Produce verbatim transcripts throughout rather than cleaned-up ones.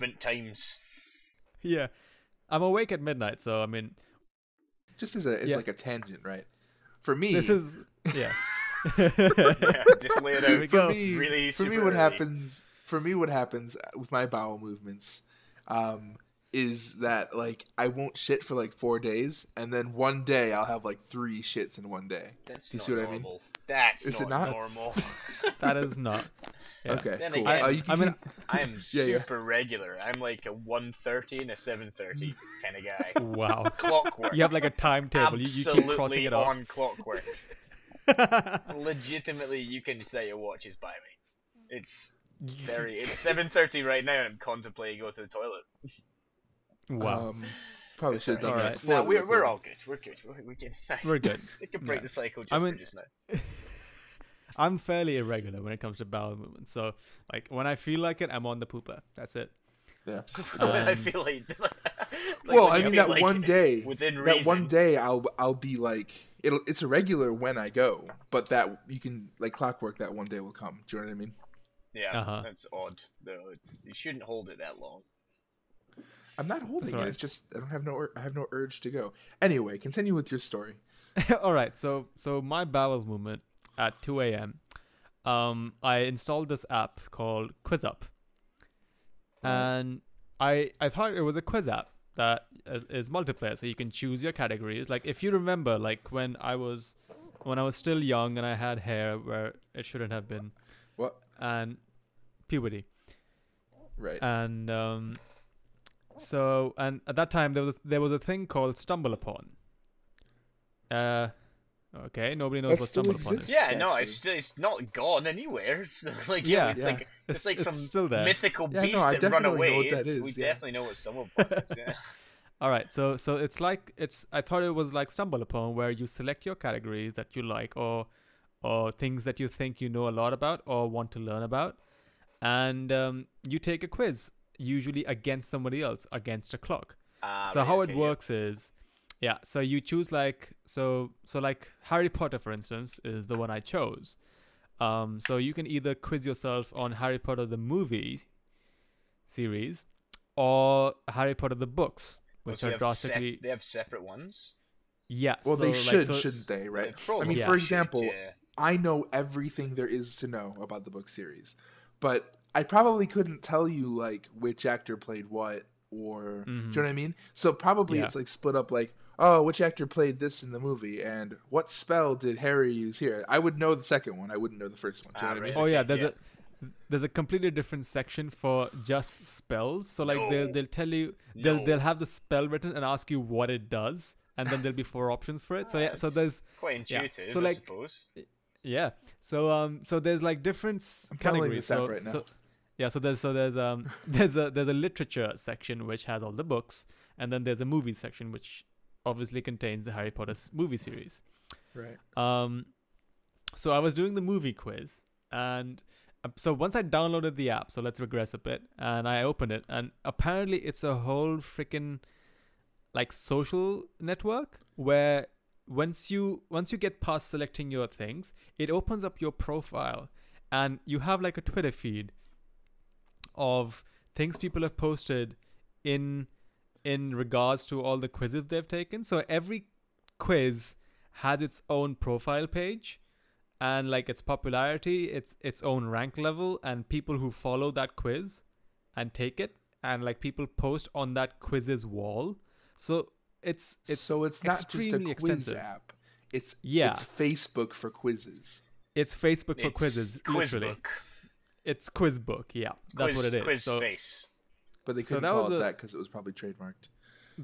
movement times. Yeah. I'm awake at midnight, so I mean... Just as a, it's yeah. like a tangent, right? For me... This is... Yeah. yeah, just lay it out. For me, really for me what early. happens... For me, what happens with my bowel movements um, is that, like, I won't shit for, like, four days, and then one day I'll have, like, three shits in one day. That's you not see what normal. I mean? That's is not, not normal. That is not. Yeah. Okay, then cool. Again, uh, you can, I mean, I'm yeah, super yeah. regular. I'm, like, a one thirty and a seven thirty kind of guy. Wow. Clockwork. You have, like, a timetable. You, you keep crossing it off. Absolutely on clockwork. Legitimately, you can say your watch is by me. It's... Very. It's seven thirty right now, and I'm contemplating going to the toilet. Wow. Um, probably should have done that. Right. No, we're we're all good. We're good. We're, we can. We're good. We can break yeah. the cycle just I mean, for just now. I'm fairly irregular when it comes to bowel movement. So, like, when I feel like it, I'm on the pooper. That's it. Yeah. um, when I feel like. like well, I mean that like one day. Within reason. That one day, I'll I'll be like it'll. It's irregular when I go, but that you can like clockwork. That one day will come. Do you know what I mean? Yeah, uh-huh. That's odd, though. It's you shouldn't hold it that long. I'm not holding right. it. It's just I don't have no I have no urge to go. Anyway, continue with your story. All right. So so my bowel movement at two a m Um, I installed this app called QuizUp, oh. and I I thought it was a quiz app that is, is multiplayer, so you can choose your categories. Like if you remember, like when I was when I was still young and I had hair where it shouldn't have been. What? And puberty, right? And um, so and at that time there was there was a thing called Stumble Upon. Uh, okay, nobody knows that what Stumble Upon is. Yeah, actually. no, it's still, it's not gone anywhere. It's like yeah, it's yeah. like it's, it's like it's some mythical yeah, beast no, that run away. That is, we yeah. definitely know what Stumble Upon is. Yeah. All right, so so it's like it's I thought it was like Stumble Upon where you select your categories that you like or. or things that you think you know a lot about or want to learn about. And um, you take a quiz, usually against somebody else, against a clock. Ah, so right, how okay, it works yeah. is, yeah, so you choose like, so so like Harry Potter, for instance, is the one I chose. Um, so you can either quiz yourself on Harry Potter the movie series or Harry Potter the books, which well, are drastically... They have separate ones? Yeah. Well, so, they should, like, so... shouldn't they, right? I mean, yeah. for example... Yeah. I know everything there is to know about the book series, but I probably couldn't tell you like which actor played what or mm-hmm. do you know what I mean? So probably yeah. it's like split up like, oh, which actor played this in the movie and what spell did Harry use here? I would know the second one. I wouldn't know the first one. Do you ah, know what right. I mean? Oh yeah. There's yeah. a, there's a completely different section for just spells. So like no. they'll, they'll tell you, they'll, no. they'll have the spell written and ask you what it does. And then there'll be four options for it. So yeah, so there's quite intuitive, yeah. so, like, I suppose. Yeah. So um so there's like different I'm categories. So, right now. so yeah, so there's so there's um there's a there's a literature section which has all the books, and then there's a movie section which obviously contains the Harry Potter movie series. Right. Um so I was doing the movie quiz, and so once I downloaded the app, so let's regress a bit, and I opened it, and apparently it's a whole freaking like social network where Once you once you get past selecting your things, it opens up your profile and you have like a Twitter feed of things people have posted in in regards to all the quizzes they've taken. So every quiz has its own profile page and like its popularity, its its own rank level and people who follow that quiz and take it, and like people post on that quiz's wall. So It's it's so it's not just a quiz extensive. app. It's yeah. It's Facebook for quizzes. It's Facebook for it's quizzes. Quiz literally. Book. It's QuizBook. Yeah, that's quiz, what it is. Quiz so, face. But they couldn't so call it a, that because it was probably trademarked.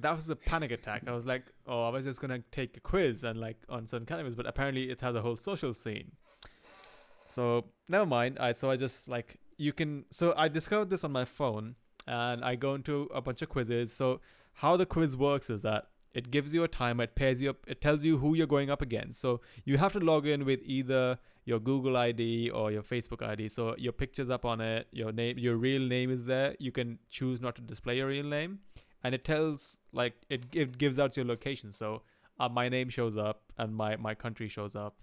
That was a panic attack. I was like, oh, I was just gonna take a quiz and like on certain categories, but apparently it has a whole social scene. So never mind. I so I just like you can. So I discovered this on my phone, and I go into a bunch of quizzes. So. How the quiz works is that it gives you a timer, it pairs you up, it tells you who you're going up against. So you have to log in with either your Google I D or your Facebook I D. So your picture's up on it, your name, your real name is there. You can choose not to display your real name, and it tells like it it gives out your location. So uh, my name shows up and my my country shows up,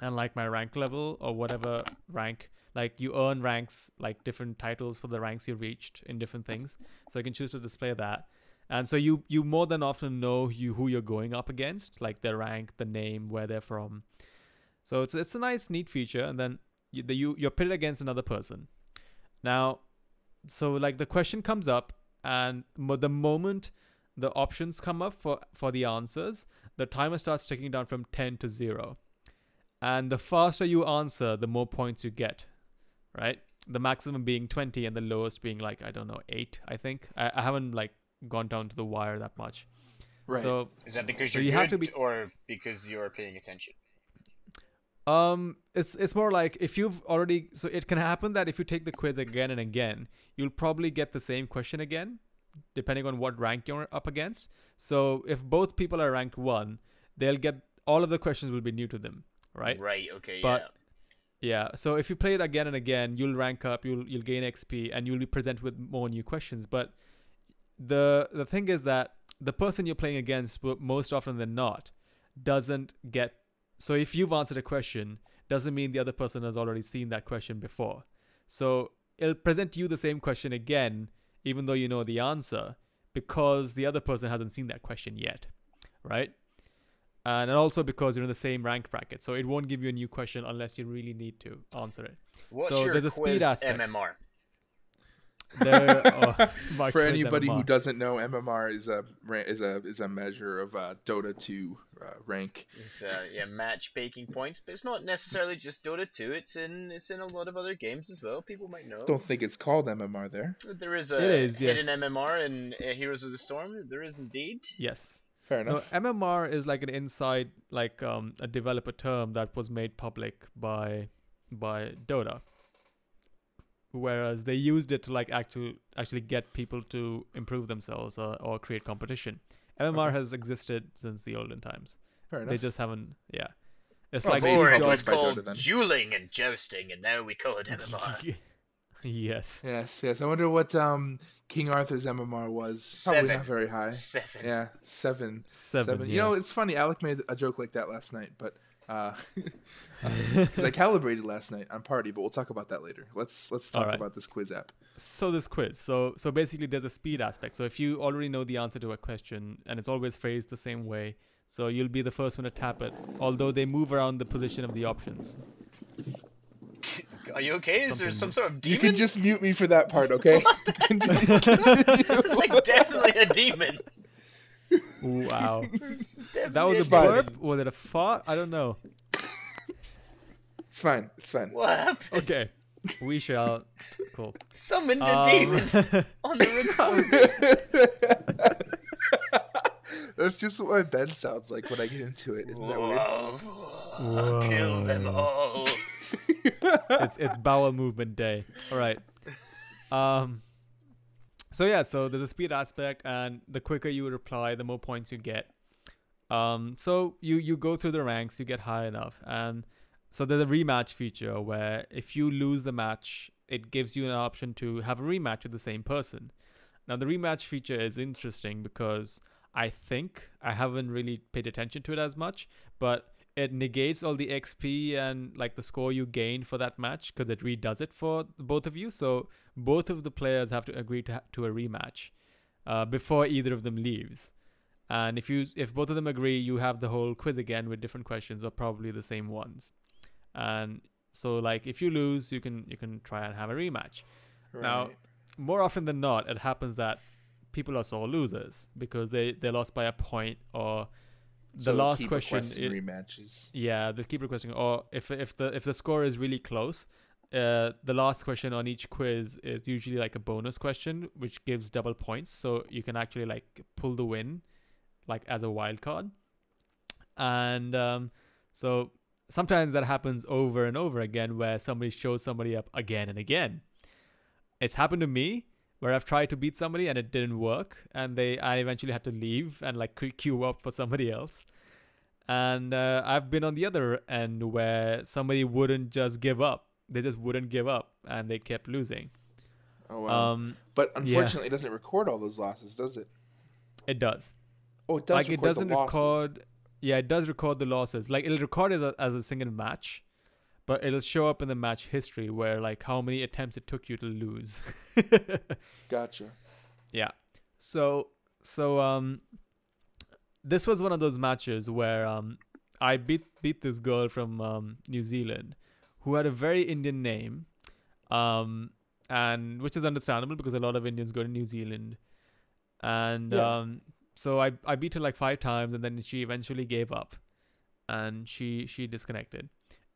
and like my rank level or whatever rank, like you earn ranks, like different titles for the ranks you reached in different things. So I can choose to display that. And so you you more than often know you who you're going up against, like their rank, the name, where they're from. So it's it's a nice, neat feature. And then you, the, you you're pitted against another person. Now, so like the question comes up, and the moment the options come up for for the answers, the timer starts ticking down from ten to zero. And the faster you answer, the more points you get, right? The maximum being twenty and the lowest being like, I don't know, eight, I think. I, I haven't like gone down to the wire that much. Right. So is that because you're so you good have to be... or because you're paying attention? Um, it's it's more like if you've already... So it can happen that if you take the quiz again and again, you'll probably get the same question again, depending on what rank you're up against. So if both people are rank one, they'll get... All of the questions will be new to them, right? Right, okay, but, yeah. Yeah, so if you play it again and again, you'll rank up, you'll you'll gain X P, and you'll be presented with more new questions. But the the thing is that the person you're playing against, most often than not, doesn't get... So if you've answered a question, doesn't mean the other person has already seen that question before. So it'll present you the same question again, even though you know the answer, because the other person hasn't seen that question yet, right? And also because you're in the same rank bracket. So it won't give you a new question unless you really need to answer it. What's so your there's a quiz speed aspect. M M R? There, oh, my For anybody M M R. Who doesn't know, M M R is a is a is a measure of uh, Dota two uh, rank. It's uh, yeah, matchmaking points, but it's not necessarily just Dota two. It's in it's in a lot of other games as well. People might know. Don't think it's called M M R there. There is a it is, yes. hidden M M R in uh, Heroes of the Storm. There is indeed. Yes. Fair enough. No, M M R is like an inside, like um, a developer term that was made public by by Dota. Whereas they used it to like actually actually get people to improve themselves or, or create competition. M M R okay. has existed since the olden times. Fair enough. They just haven't, yeah. It's well, like it was called Dota, dueling and jousting, and now we call it M M R. yes. Yes. Yes. I wonder what um King Arthur's M M R was. Probably seven. Not very high. Seven. Yeah. Seven. Seven. Seven. You yeah. know, it's funny. Alec made a joke like that last night, but. Because uh, I calibrated last night on Party, but we'll talk about that later. Let's let's talk right. about this quiz app. So this quiz, so so basically, there's a speed aspect. So if you already know the answer to a question, and it's always phrased the same way, so you'll be the first one to tap it. Although they move around the position of the options. Are you okay? Something. Is there some sort of demon? You can just mute me for that part, okay? It's like definitely a demon. Wow. That was a burp? Was it a fart? I don't know. It's fine. It's fine. What happened? Okay. We shall. Cool. Summon the um... demon on the recording. That's just what my bed sounds like when I get into it. Isn't Whoa. That weird? Whoa. I'll kill them all. it's, it's bowel movement day. All right. Um... So yeah, so there's a speed aspect, and the quicker you reply, the more points you get. Um, so you, you go through the ranks, you get high enough. And so there's a rematch feature where if you lose the match, it gives you an option to have a rematch with the same person. Now, the rematch feature is interesting because I think I haven't really paid attention to it as much, but it negates all the X P and like the score you gain for that match because it redoes it for both of you. So both of the players have to agree to, ha to a rematch uh, before either of them leaves. And if you if both of them agree, you have the whole quiz again with different questions or probably the same ones. And so like if you lose, you can you can try and have a rematch. Right. Now, more often than not, it happens that people are sore losers because they they lost by a point or. The so last question it, rematches. Yeah, they keep requesting. Or if if the if the score is really close, uh, the last question on each quiz is usually like a bonus question, which gives double points. So you can actually like pull the win, like as a wild card. And um, so sometimes that happens over and over again, where somebody shows somebody up again and again. It's happened to me. Where I've tried to beat somebody and it didn't work, and they I eventually had to leave and like queue up for somebody else. And uh, I've been on the other end where somebody wouldn't just give up; they just wouldn't give up, and they kept losing. Oh wow! Um, but unfortunately, yeah. It doesn't record all those losses, does it? It does. Oh, it does. Like record it doesn't the losses. record. Yeah, it does record the losses. Like, it'll record it as a, as a single match, but it'll show up in the match history where, like, how many attempts it took you to lose. Gotcha. Yeah. So, so um, this was one of those matches where um, I beat beat this girl from um, New Zealand who had a very Indian name, um, and which is understandable because a lot of Indians go to New Zealand. And yeah. um, so I, I beat her like five times, and then she eventually gave up, and she she disconnected.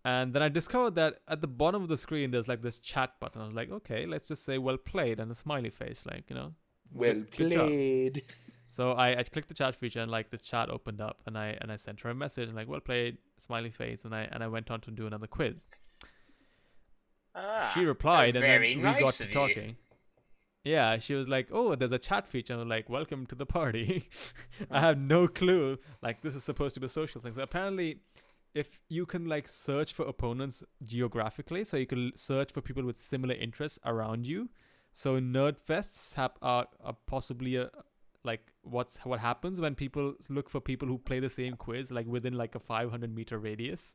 And then I discovered that at the bottom of the screen, there's like this chat button. I was like, okay, let's just say well played and a smiley face, like, you know. Well played. So I, I clicked the chat feature, and like the chat opened up, and I and I sent her a message and like, well played, smiley face, and I and I went on to do another quiz. Ah, she replied, and then we nice got to talking. You. Yeah, she was like, oh, there's a chat feature. And I was like, welcome to the party. I have no clue. Like, this is supposed to be a social thing. So apparently, if you can like search for opponents geographically, so you can search for people with similar interests around you. So nerd fests have, are, are possibly a, like what's what happens when people look for people who play the same quiz like within like a five hundred meter radius.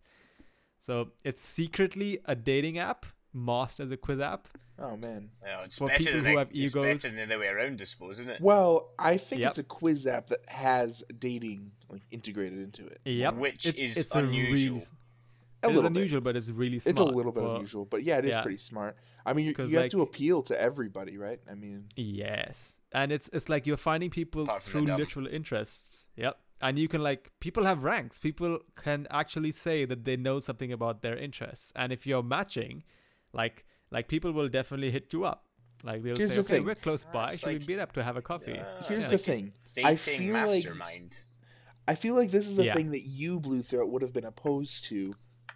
So it's secretly a dating app masked as a quiz app. Oh man! Well, it's for better people than who have it's egos. Better than the way around, I suppose, isn't it? Well, I think yep. it's a quiz app that has dating like integrated into it. Yep, which it's, is it's unusual. A really, A it's unusual, bit. But it's really smart. It's a little bit well, unusual, but yeah, it is yeah. pretty smart. I mean, you, you have like, to appeal to everybody, right? I mean, yes, and it's it's like you're finding people through literal interests. Yep, and you can like people have ranks. People can actually say that they know something about their interests, and if you're matching, like like people will definitely hit you up. Like they'll here's say, the okay, thing. we're close by. It's Should like, we meet up to have a coffee? Uh, here's yeah, the like thing. I feel mastermind. like I feel like this is a yeah. thing that you, Blue Throat, would have been opposed to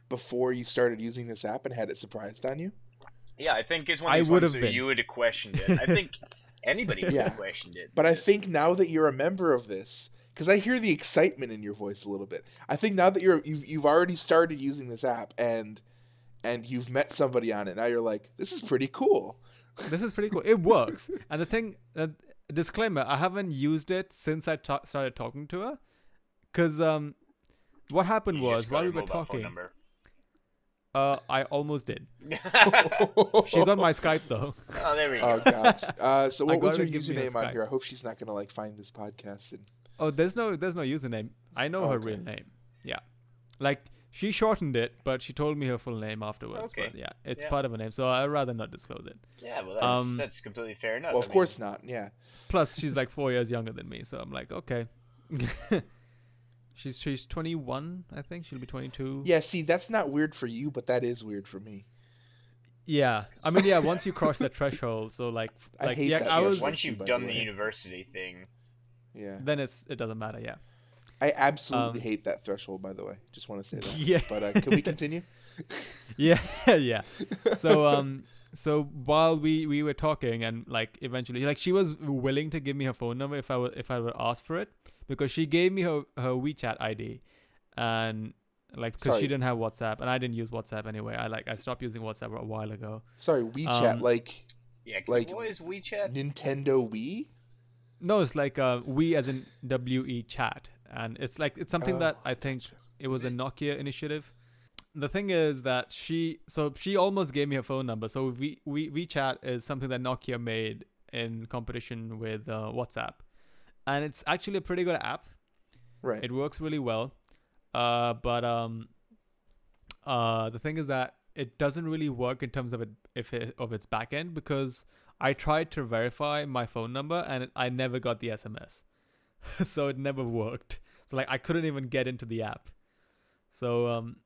before you started using this app and had it surprised on you? Yeah, I think it's one of those ones where you would have questioned it. I think anybody would have yeah. questioned it. But I think now that you're a member of this, because I hear the excitement in your voice a little bit. I think now that you're you've you've already started using this app and and you've met somebody on it. Now you're like, this is pretty cool. This is pretty cool. It works. And the thing, uh, disclaimer, I haven't used it since I ta- started talking to her, because um, what happened was while we were talking. Uh, I almost did. She's on my Skype though. Oh, there we go. Oh, gosh. Uh, so what was her username on here? I hope she's not gonna like find this podcast. And... Oh, there's no, there's no username. I know okay. her real name. Yeah, like she shortened it, but she told me her full name afterwards. Okay. But yeah, it's yeah. part of her name, so I'd rather not disclose it. Yeah, well, that's, um, that's completely fair enough. Well, of I course mean... not. Yeah. Plus, she's like four years younger than me, so I'm like, okay. She's she's twenty-one, I think. She'll be twenty-two. Yeah, see, that's not weird for you, but that is weird for me. Yeah, I mean, yeah. Once you cross that threshold, so like, like I hate yeah, that I was, once you've done the university thing, yeah, then it's it doesn't matter. Yeah, I absolutely um, hate that threshold. By the way, just want to say that. Yeah, but uh, can we continue? yeah, yeah. So um, so while we we were talking and like eventually, like she was willing to give me her phone number if I were if I were asked for it. Because she gave me her, her WeChat I D, and like because Sorry. she didn't have WhatsApp, and I didn't use WhatsApp anyway. I like I stopped using WhatsApp a while ago. Sorry, WeChat um, like yeah, like what is WeChat? Nintendo Wii? No, it's like uh, Wii as in W E chat, and it's like it's something uh, that I think it was a Nokia initiative. The thing is that she so she almost gave me her phone number. So we we WeChat is something that Nokia made in competition with uh, WhatsApp. And it's actually a pretty good app. Right. It works really well. Uh, but um, uh, the thing is that it doesn't really work in terms of it, if it, of its back end because I tried to verify my phone number and it, I never got the S M S. So it never worked. So like I couldn't even get into the app. So um,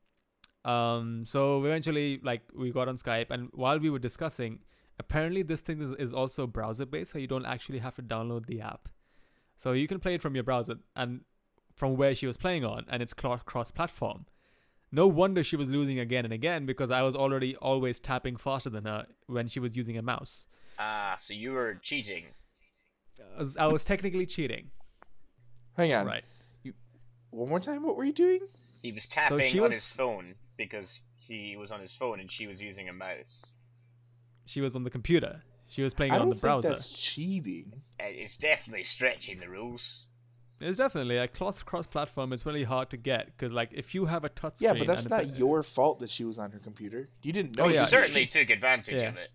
um, so eventually like we got on Skype and while we were discussing, apparently this thing is, is also browser-based, so you don't actually have to download the app. So you can play it from your browser and from where she was playing on, and it's cross-platform. No wonder she was losing again and again because I was already always tapping faster than her when she was using a mouse. Ah, so you were cheating. I was, I was technically cheating. Hang on. Right. You, one more time, what were you doing? He was tapping so she on was, his phone because he was on his phone and she was using a mouse. She was on the computer. She was playing it on the browser. I don't think that's cheating. It's definitely stretching the rules. It's definitely like cross cross platform is really hard to get because like if you have a touchscreen. Yeah, but that's not your fault that she was on her computer. You didn't know. Oh, yeah. You certainly took advantage yeah. of it.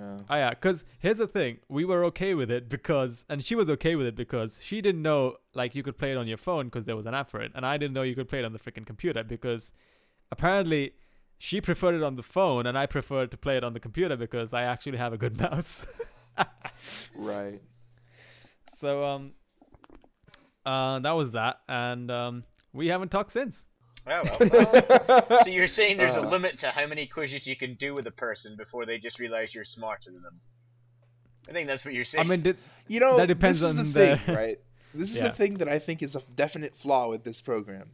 Oh. oh yeah, because here's the thing: we were okay with it because, and she was okay with it because she didn't know like you could play it on your phone because there was an app for it, and I didn't know you could play it on the freaking computer because apparently she preferred it on the phone and I preferred to play it on the computer because I actually have a good mouse. Right. So um, uh, that was that, and um, we haven't talked since. Oh, well, well. So you're saying there's uh, a limit to how many quizzes you can do with a person before they just realize you're smarter than them. I think that's what you're saying. I mean, did, you know, that depends this is on the thing, the... right? This is yeah. the thing that I think is a definite flaw with this program,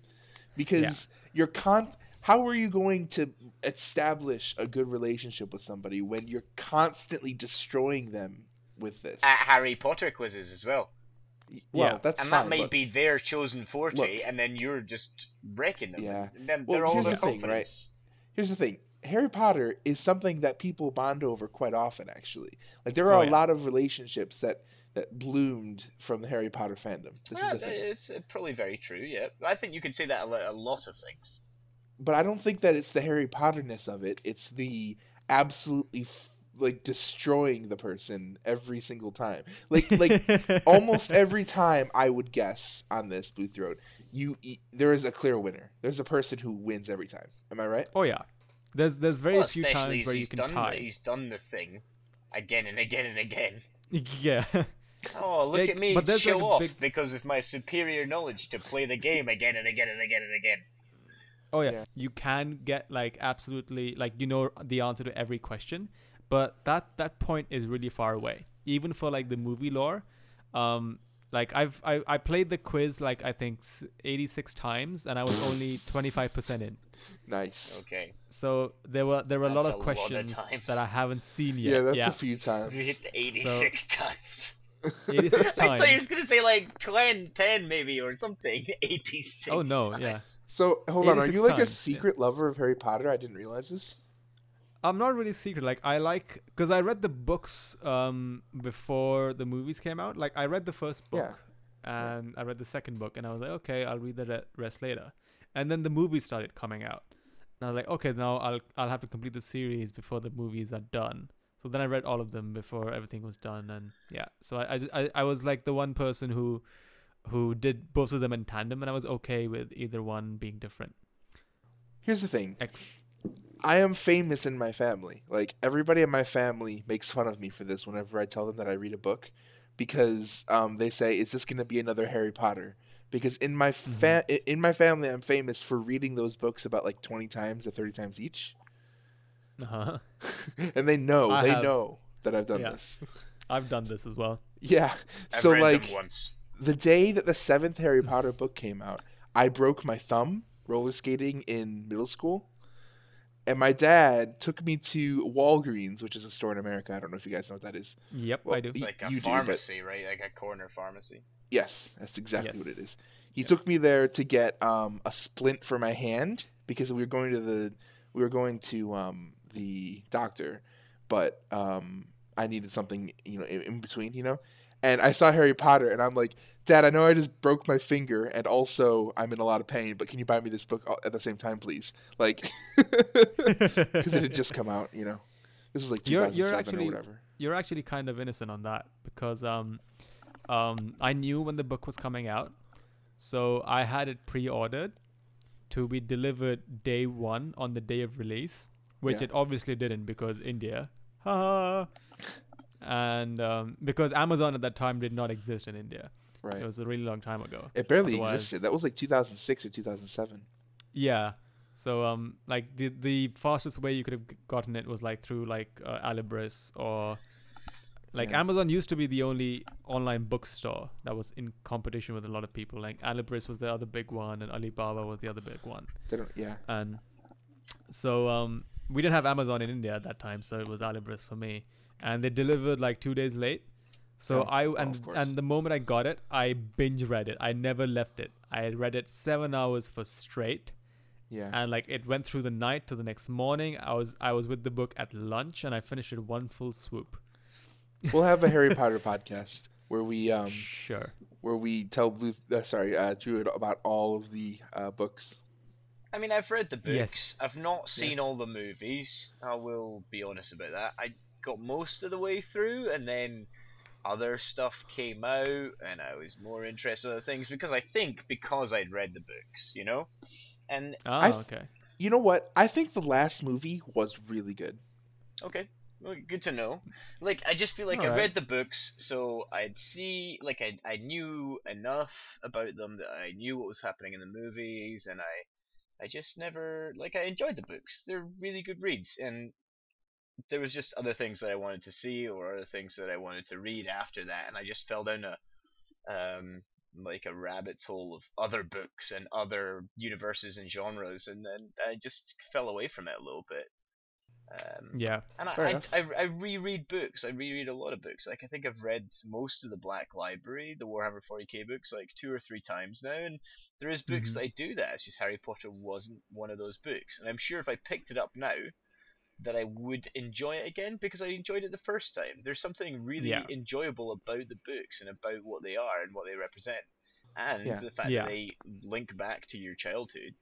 because yeah. you're con. How are you going to establish a good relationship with somebody when you're constantly destroying them with this? At Harry Potter quizzes as well. Well, yeah, that's and fine, that may look, be their chosen forte, look, and then you're just wrecking them. Yeah. And then well, they're all here's the confidence. thing, right? Here's the thing: Harry Potter is something that people bond over quite often. Actually, like there are oh, a yeah. lot of relationships that that bloomed from the Harry Potter fandom. This yeah, is the thing. It's probably very true. Yeah, I think you can say that a lot of things. But I don't think that it's the Harry Potterness of it. It's the absolutely. F like destroying the person every single time, like like almost every time I would guess on this Blue Throat, you there is a clear winner. There's a person who wins every time. Am I right? Oh yeah, there's there's very well, few times where you can done, tie. He's done the thing again and again and again. Yeah. Oh look they, at me but show like off big... because of my superior knowledge to play the game again and again and again and again. Oh yeah, yeah. You can get like absolutely like you know the answer to every question. But that, that point is really far away, even for like the movie lore. Um, like I've I, I played the quiz like I think eighty-six times, and I was only twenty-five percent in. Nice. Okay. So there were there were that's a lot of a questions lot of that I haven't seen yet. Yeah, that's yeah. a few times. You hit eighty-six so, times. eighty-six times. I thought he was gonna say like ten, ten maybe or something. eighty-six. Oh no, times. yeah. So hold on, are you like times, a secret yeah. lover of Harry Potter? I didn't realize this. I'm not really secret. Like I like because I read the books um, before the movies came out. Like I read the first book yeah. and yeah. I read the second book, and I was like, okay, I'll read the rest later. And then the movies started coming out, and I was like, okay, now I'll I'll have to complete the series before the movies are done. So then I read all of them before everything was done, and yeah. So I I I was like the one person who who did both of them in tandem, and I was okay with either one being different. Here's the thing. Ex I am famous in my family. Like, everybody in my family makes fun of me for this whenever I tell them that I read a book because um, they say, is this going to be another Harry Potter? Because in my fa mm-hmm. in my family, I'm famous for reading those books about, like, twenty times or thirty times each. Uh-huh. And they know. I they have... know that I've done yeah. this. I've done this as well. Yeah. I've so, read like, them once. The day that the seventh Harry Potter book came out, I broke my thumb roller skating in middle school. And my dad took me to Walgreens, which is a store in America. I don't know if you guys know what that is. Yep, well, I do. It's like a pharmacy, do, but... right? Like a corner pharmacy. Yes, that's exactly yes. what it is. He yes. took me there to get um, a splint for my hand because we were going to the we were going to um, the doctor, but um, I needed something, you know, in, in between, you know. And I saw Harry Potter, and I'm like, Dad, I know I just broke my finger, and also I'm in a lot of pain, but can you buy me this book at the same time, please? Like, because it had just come out, you know. This is like two thousand seven you're, you're actually, or whatever. You're actually kind of innocent on that, because um, um, I knew when the book was coming out, so I had it pre-ordered to be delivered day one on the day of release, which yeah. it obviously didn't because India. Ha-ha! And um, because Amazon at that time did not exist in India. Right. It was a really long time ago. It barely Otherwise, existed. That was like two thousand six or two thousand seven. Yeah. So um, like the the fastest way you could have gotten it was like through like uh, Alibris or like yeah. Amazon used to be the only online bookstore that was in competition with a lot of people. Like Alibris was the other big one, and Alibaba was the other big one. They don't, yeah. And so um, we didn't have Amazon in India at that time, so it was Alibris for me. And they delivered like two days late. So oh, I and oh, and the moment I got it, I binge read it. I never left it. I read it seven hours for straight. Yeah. And like it went through the night to the next morning. I was I was with the book at lunch, and I finished it one full swoop. We'll have a Harry Potter podcast. where we um, sure where we tell Blue uh, sorry uh, Druid about all of the uh, books. I mean, I've read the books. Yes. I've not seen yeah. all the movies. I will be honest about that. I got most of the way through, and then other stuff came out, and I was more interested in other things because I think because I'd read the books, you know. And oh, I okay. You know what? I think the last movie was really good. Okay. Well, good to know. Like, I just feel like All I right. read the books, so I'd see, like, I I knew enough about them that I knew what was happening in the movies, and I, I just never, like, I enjoyed the books. They're really good reads, and there was just other things that I wanted to see or other things that I wanted to read after that, and I just fell down a, um, like, a rabbit's hole of other books and other universes and genres, and then I just fell away from it a little bit. Um, yeah, and I I, I I reread books. I reread a lot of books. Like, I think I've read most of the Black Library, the Warhammer forty K books, like two or three times now. And there is books mm-hmm. that I do that. It's just Harry Potter wasn't one of those books. And I'm sure if I picked it up now, that I would enjoy it again because I enjoyed it the first time. There's something really yeah. enjoyable about the books and about what they are and what they represent, and yeah. the fact yeah. that they link back to your childhood.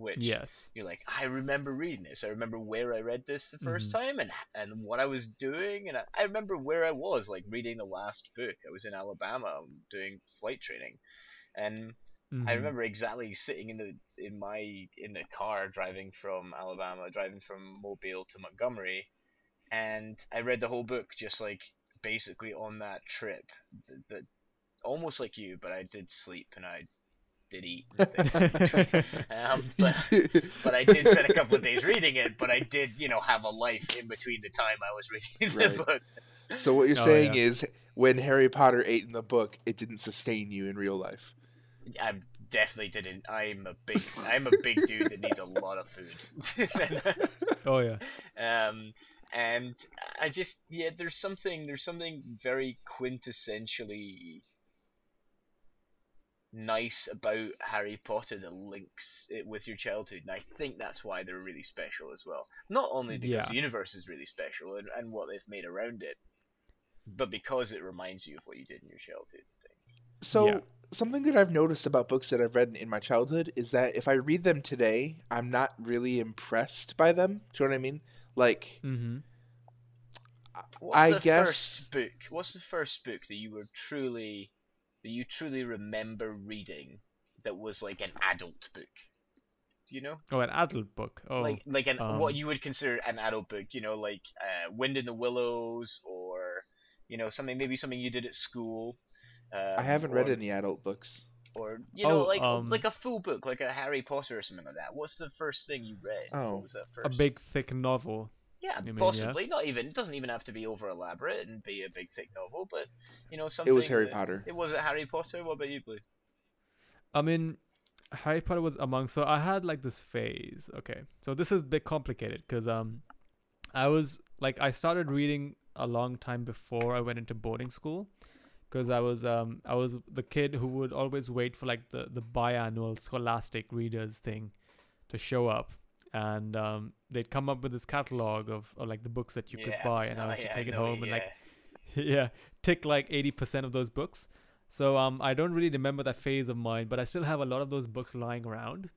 Which yes. you're like, I remember reading this. I remember where I read this the first mm-hmm. time and and what I was doing. And I, I remember where I was, like, reading the last book. I was in Alabama doing flight training. And mm-hmm. I remember exactly sitting in the in my in the car driving from Alabama, driving from Mobile to Montgomery. And I read the whole book just, like, basically on that trip. The, the, almost like you, but I did sleep and I... did eat um, but, but I did spend a couple of days reading it, but I did, you know, have a life in between the time I was reading right. the book. So what you're oh, saying yeah. is when Harry Potter ate in the book, it didn't sustain you in real life. I definitely didn't. I'm a big I'm a big dude that needs a lot of food. oh yeah. Um and I just yeah, there's something there's something very quintessentially nice about Harry Potter that links it with your childhood, and I think that's why they're really special as well. Not only because yeah. the universe is really special and, and what they've made around it, but because it reminds you of what you did in your childhood things. So yeah. something that I've noticed about books that I've read in, in my childhood is that if I read them today, I'm not really impressed by them. Do you know what I mean? Like, mm-hmm. What's I the guess first book? What's the first book that you were truly that you truly remember reading that was like an adult book? Do you know? Oh, an adult book. Oh, like like an, um, what you would consider an adult book, you know, like uh, Wind in the Willows or, you know, something maybe something you did at school. Um, I haven't or, read any adult books. Or, you know, oh, like um, like a full book, like a Harry Potter or something like that. What's the first thing you read? Oh, what was that first? A big, thick novel. Yeah, you possibly mean, yeah? Not even. It doesn't even have to be over elaborate and be a big thick novel, but you know something. It was Harry that, Potter. It wasn't Harry Potter. What about you, Blue? I mean, Harry Potter was among. So I had like this phase. Okay, so this is a bit complicated because um, I was like I started reading a long time before I went into boarding school, because I was um I was the kid who would always wait for like the the biannual Scholastic readers thing to show up. And um, they'd come up with this catalog of, of like the books that you yeah. could buy, and I was oh, to yeah, take it no, home yeah. and like, yeah, tick like eighty percent of those books. So um, I don't really remember that phase of mine, but I still have a lot of those books lying around,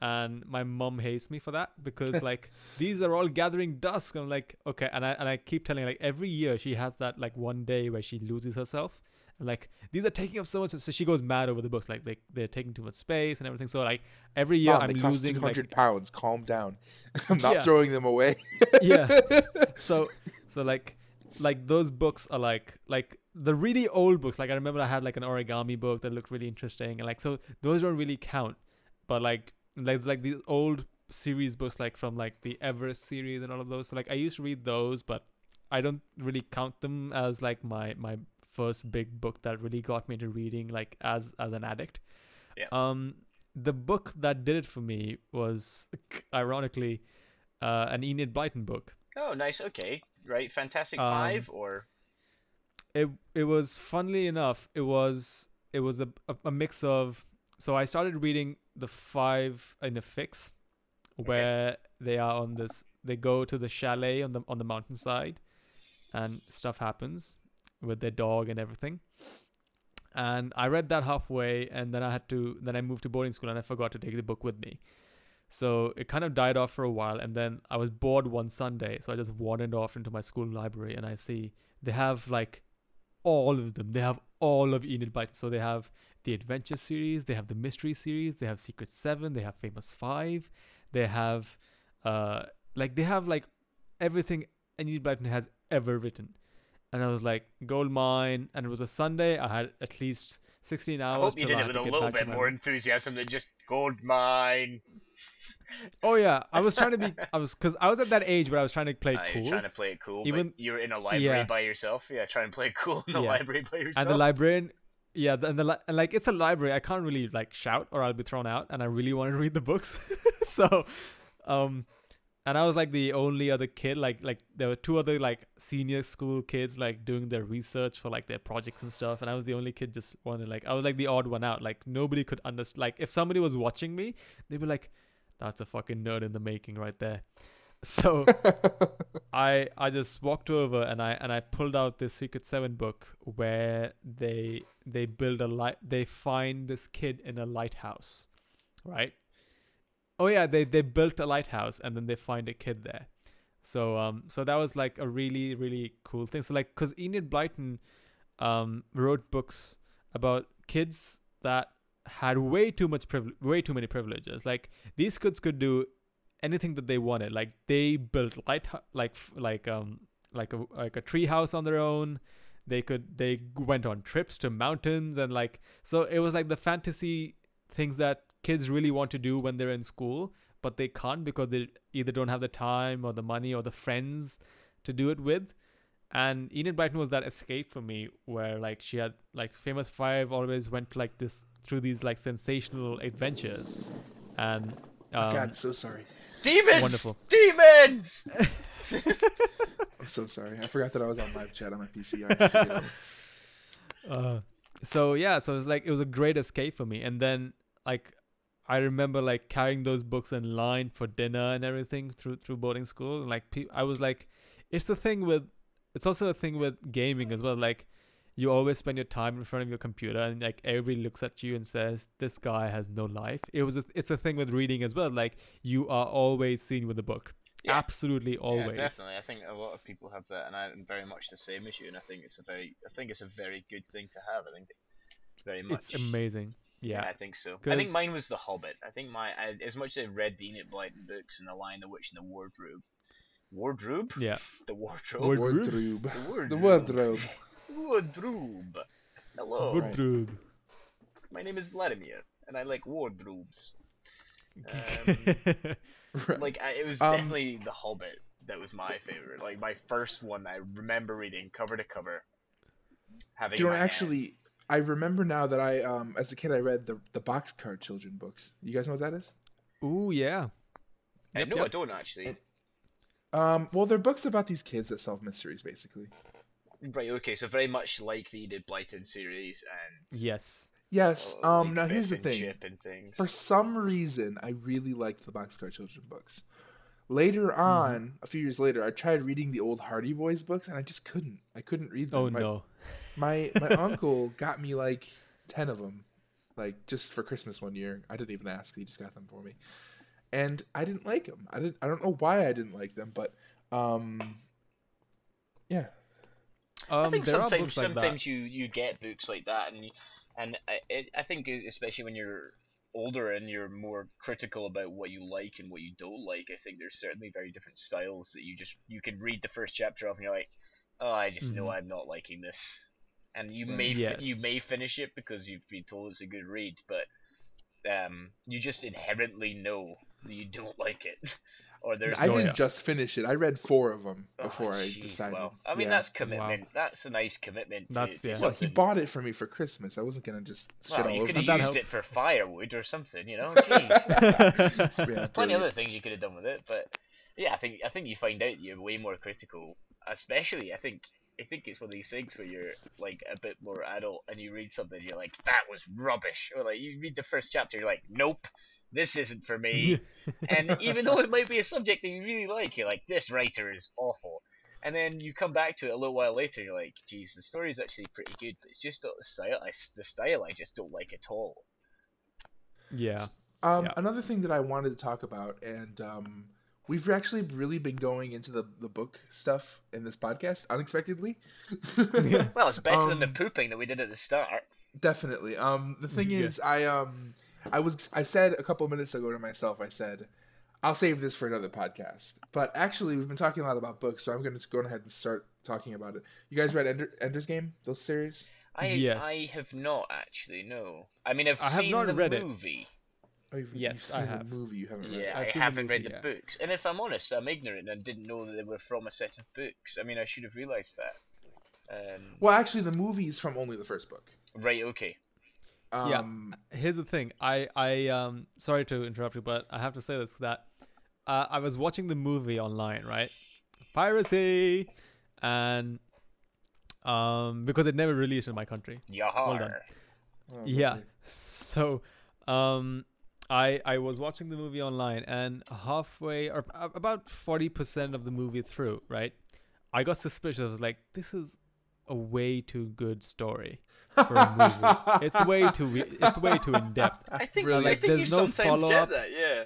and my mom hates me for that because like these are all gathering dust. And I'm like, okay, and I and I keep telling her, like every year she has that like one day where she loses herself. Like these are taking up so much, so she goes mad over the books. Like they they're taking too much space and everything. So like every year Mom, I'm they cost losing two hundred like, pounds. Calm down. I'm not yeah. throwing them away. yeah. So so like like those books are like like the really old books. Like I remember I had like an origami book that looked really interesting, and like so those don't really count. But like there's like these old series books like from like the Everest series and all of those. So like I used to read those, but I don't really count them as like my my. first big book that really got me into reading like as as an addict. yeah. Um the book that did it for me was ironically uh an Enid Blyton book. Oh nice. Okay, right. Fantastic um, Five or it it was funnily enough it was it was a, a, a mix of, so I started reading the Five in a Fix, where okay. they are on this, they go to the chalet on the on the mountainside and stuff happens. with their dog and everything. And I read that halfway, and then I had to, then I moved to boarding school and I forgot to take the book with me. So it kind of died off for a while. And then I was bored one Sunday. So I just wandered off into my school library, and I see they have like all of them. They have all of Enid Blyton. So they have the adventure series, they have the mystery series, they have Secret Seven, they have Famous Five, they have, uh, like they have like everything Enid Blyton has ever written. And I was like, gold mine. And it was a Sunday. I had at least sixteen hours. I hope you did it with a little bit more enthusiasm than just gold mine. Oh yeah, I was trying to be. I was because I was at that age where I was trying to play it uh, cool. You're trying to play it cool. Even you're in a library yeah. by yourself. Yeah, trying to play it cool in the yeah. library by yourself. And the librarian, yeah, and the and like it's a library. I can't really like shout or I'll be thrown out. And I really wanted to read the books, so, um. And I was like the only other kid, like like there were two other like senior school kids like doing their research for like their projects and stuff. And I was the only kid just wanted like, I was like the odd one out. Like nobody could understand. Like if somebody was watching me, they'd be like, that's a fucking nerd in the making right there. So I I just walked over and I and I pulled out this Secret Seven book where they they build a light. They find this kid in a lighthouse, right? Oh yeah, they, they built a lighthouse and then they find a kid there. So um so that was like a really, really cool thing. So like, because Enid Blyton um wrote books about kids that had way too much privilege, way too many privileges. Like these kids could do anything that they wanted. Like they built light like like um like a like a tree house on their own. They could they went on trips to mountains and like, so it was like the fantasy things that kids really want to do when they're in school, but they can't because they either don't have the time or the money or the friends to do it with. And Enid Blyton was that escape for me, where like she had like Famous Five always went like this through these like sensational adventures. And um, God, so sorry. Demons! Wonderful. Demons! I'm so sorry. I forgot that I was on live chat on my P C. I uh, so yeah, so it was like it was a great escape for me. And then like I remember like carrying those books in line for dinner and everything through through boarding school. And like I was like, it's the thing with, it's also a thing with gaming as well. Like you always spend your time in front of your computer, and like everybody looks at you and says, "This guy has no life." It was a, it's a thing with reading as well. Like you are always seen with a book, yeah. absolutely always. Yeah, definitely, I think a lot of people have that, and I'm very much the same as you. And I think it's a very, I think it's a very good thing to have. I think very much. It's amazing. Yeah, yeah, I think so. I think mine was The Hobbit. I think my, I, as much as I read the Enid Blyton books and The Lion, the Witch, and the Wardrobe. Wardrobe? Yeah. The Wardrobe. Wardrobe. The Wardrobe. The Wardrobe. Wardrobe. Hello. Wardrobe. Right. My name is Vladimir, and I like wardrobes. Um, right. Like, I, it was um, definitely The Hobbit that was my favorite. Like, my first one I remember reading cover to cover. Having. Do you know, actually... Hand. I remember now that I, um, as a kid, I read the the Boxcar Children books. You guys know what that is? Ooh, yeah. I know, yep, yep. I don't actually. And, um, well, they're books about these kids that solve mysteries, basically. Right. Okay. So very much like the Enid Blyton series, and yes, yes. Oh, um, like now Biff here's the thing. And For some reason, I really liked the Boxcar Children books. Later on, mm. a few years later, I tried reading the old Hardy Boys books, and I just couldn't. I couldn't read them. Oh, my, no. my my uncle got me, like, ten of them, like, just for Christmas one year. I didn't even ask. He just got them for me. And I didn't like them. I, didn't, I don't know why I didn't like them, but, um, yeah. Um, I think sometimes, like sometimes you, you get books like that, and, and I, it, I think especially when you're older and you're more critical about what you like and what you don't like, I think there's certainly very different styles that you just you can read the first chapter of and you're like, oh, I just mm. know I'm not liking this, and you may yes. you may finish it because you've been told it's a good read, but um you just inherently know that you don't like it. Or there's I no, didn't yeah. just finish it. I read four of them before oh, geez, I decided. Well, I mean, yeah. that's commitment. Wow. That's a nice commitment. That's, to, yeah. to well, he bought it for me for Christmas. I wasn't gonna just well, shit all over. Well, you could have used helps. it for firewood or something, you know. Jeez. There's yeah, plenty of other things you could have done with it, but yeah, I think I think you find out you're way more critical. Especially, I think I think it's one of these things where you're like a bit more adult and you read something, and you're like, that was rubbish. Or like you read the first chapter, you're like, nope. This isn't for me, and even though it might be a subject that you really like, you're like, this writer is awful. And then you come back to it a little while later, and you're like, geez, the story's actually pretty good, but it's just not the style. I, the style I just don't like at all. Yeah. Um, yeah. Another thing that I wanted to talk about, and um, we've actually really been going into the, the book stuff in this podcast, unexpectedly. Yeah. Well, it's better um, than the pooping that we did at the start. Definitely. Um, the thing yeah. is, I um, I was I said a couple of minutes ago to myself, I said, I'll save this for another podcast. But actually, we've been talking a lot about books, so I'm going to go ahead and start talking about it. You guys read Ender, Ender's Game, those series? I yes. I have not, actually, no. I mean, I've I seen have not the read movie. It. Oh, you've, yes, you've seen I have. The movie you haven't read. Yeah, I've I haven't the movie, read the yeah. books. And if I'm honest, I'm ignorant and didn't know that they were from a set of books. I mean, I should have realized that. Um, well, actually, the movie's from only the first book. Right, okay. Um, yeah, here's the thing. I, I um, sorry to interrupt you, but I have to say this, that uh, I was watching the movie online, right? Piracy! And um, because it never released in my country. Yahar. Well done. Oh, yeah. Lovely. So um, I, I was watching the movie online, and halfway, or about forty percent of the movie through, right? I got suspicious. I was like, this is a way too good story for a movie. It's way too it's way too in depth. I think, really, like, I think there's you no follow up. That, yeah,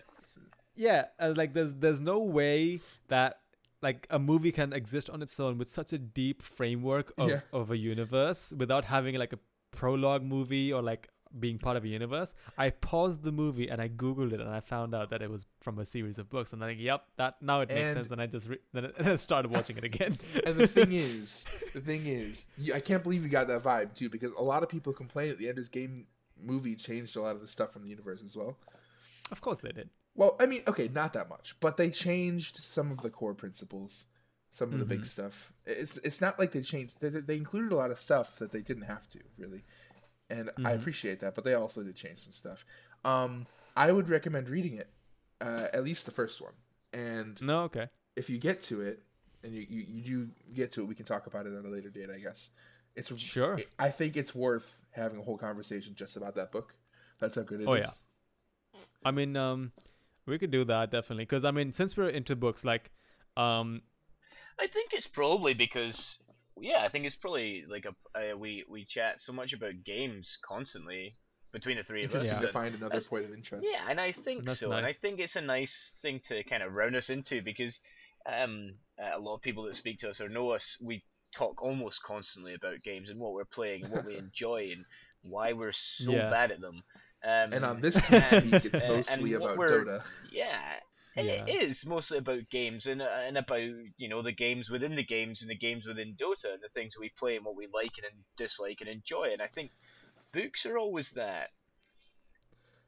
yeah. Uh, like there's there's no way that like a movie can exist on its own with such a deep framework of, yeah. of a universe without having like a prologue movie or like being part of a universe. I paused the movie and I googled it, and I found out that it was from a series of books, and I'm like, yep, that now it makes and, sense. And I just re- then I started watching it again. And the thing is, the thing is, I can't believe you got that vibe too, because a lot of people complain that the Ender's Game movie changed a lot of the stuff from the universe as well. Of course they did. Well, I mean, okay, not that much, but they changed some of the core principles, some of mm-hmm. the big stuff. It's it's not like they changed. They, they included a lot of stuff that they didn't have to, really. And mm-hmm. I appreciate that, but they also did change some stuff. Um, I would recommend reading it, uh, at least the first one. And no, okay. If you get to it, and you, you, you do get to it, we can talk about it at a later date, I guess. It's sure. It, I think it's worth having a whole conversation just about that book. That's how good it oh, is. Oh yeah. I mean, um, we could do that definitely, because I mean, since we're into books, like, um, I think it's probably because. Yeah, I think it's probably like a uh, we we chat so much about games constantly between the three of us. Yeah. To find another As, point of interest. Yeah, and I think That's so, nice. And I think it's a nice thing to kind of round us into, because um, a lot of people that speak to us or know us, we talk almost constantly about games and what we're playing, and what we enjoy, and why we're so yeah. bad at them. Um, and on this and, it's mostly uh, about Dota. Yeah. Yeah. It is mostly about games and uh, and about, you know, the games within the games and the games within Dota and the things we play and what we like and dislike and enjoy. And I think books are always that.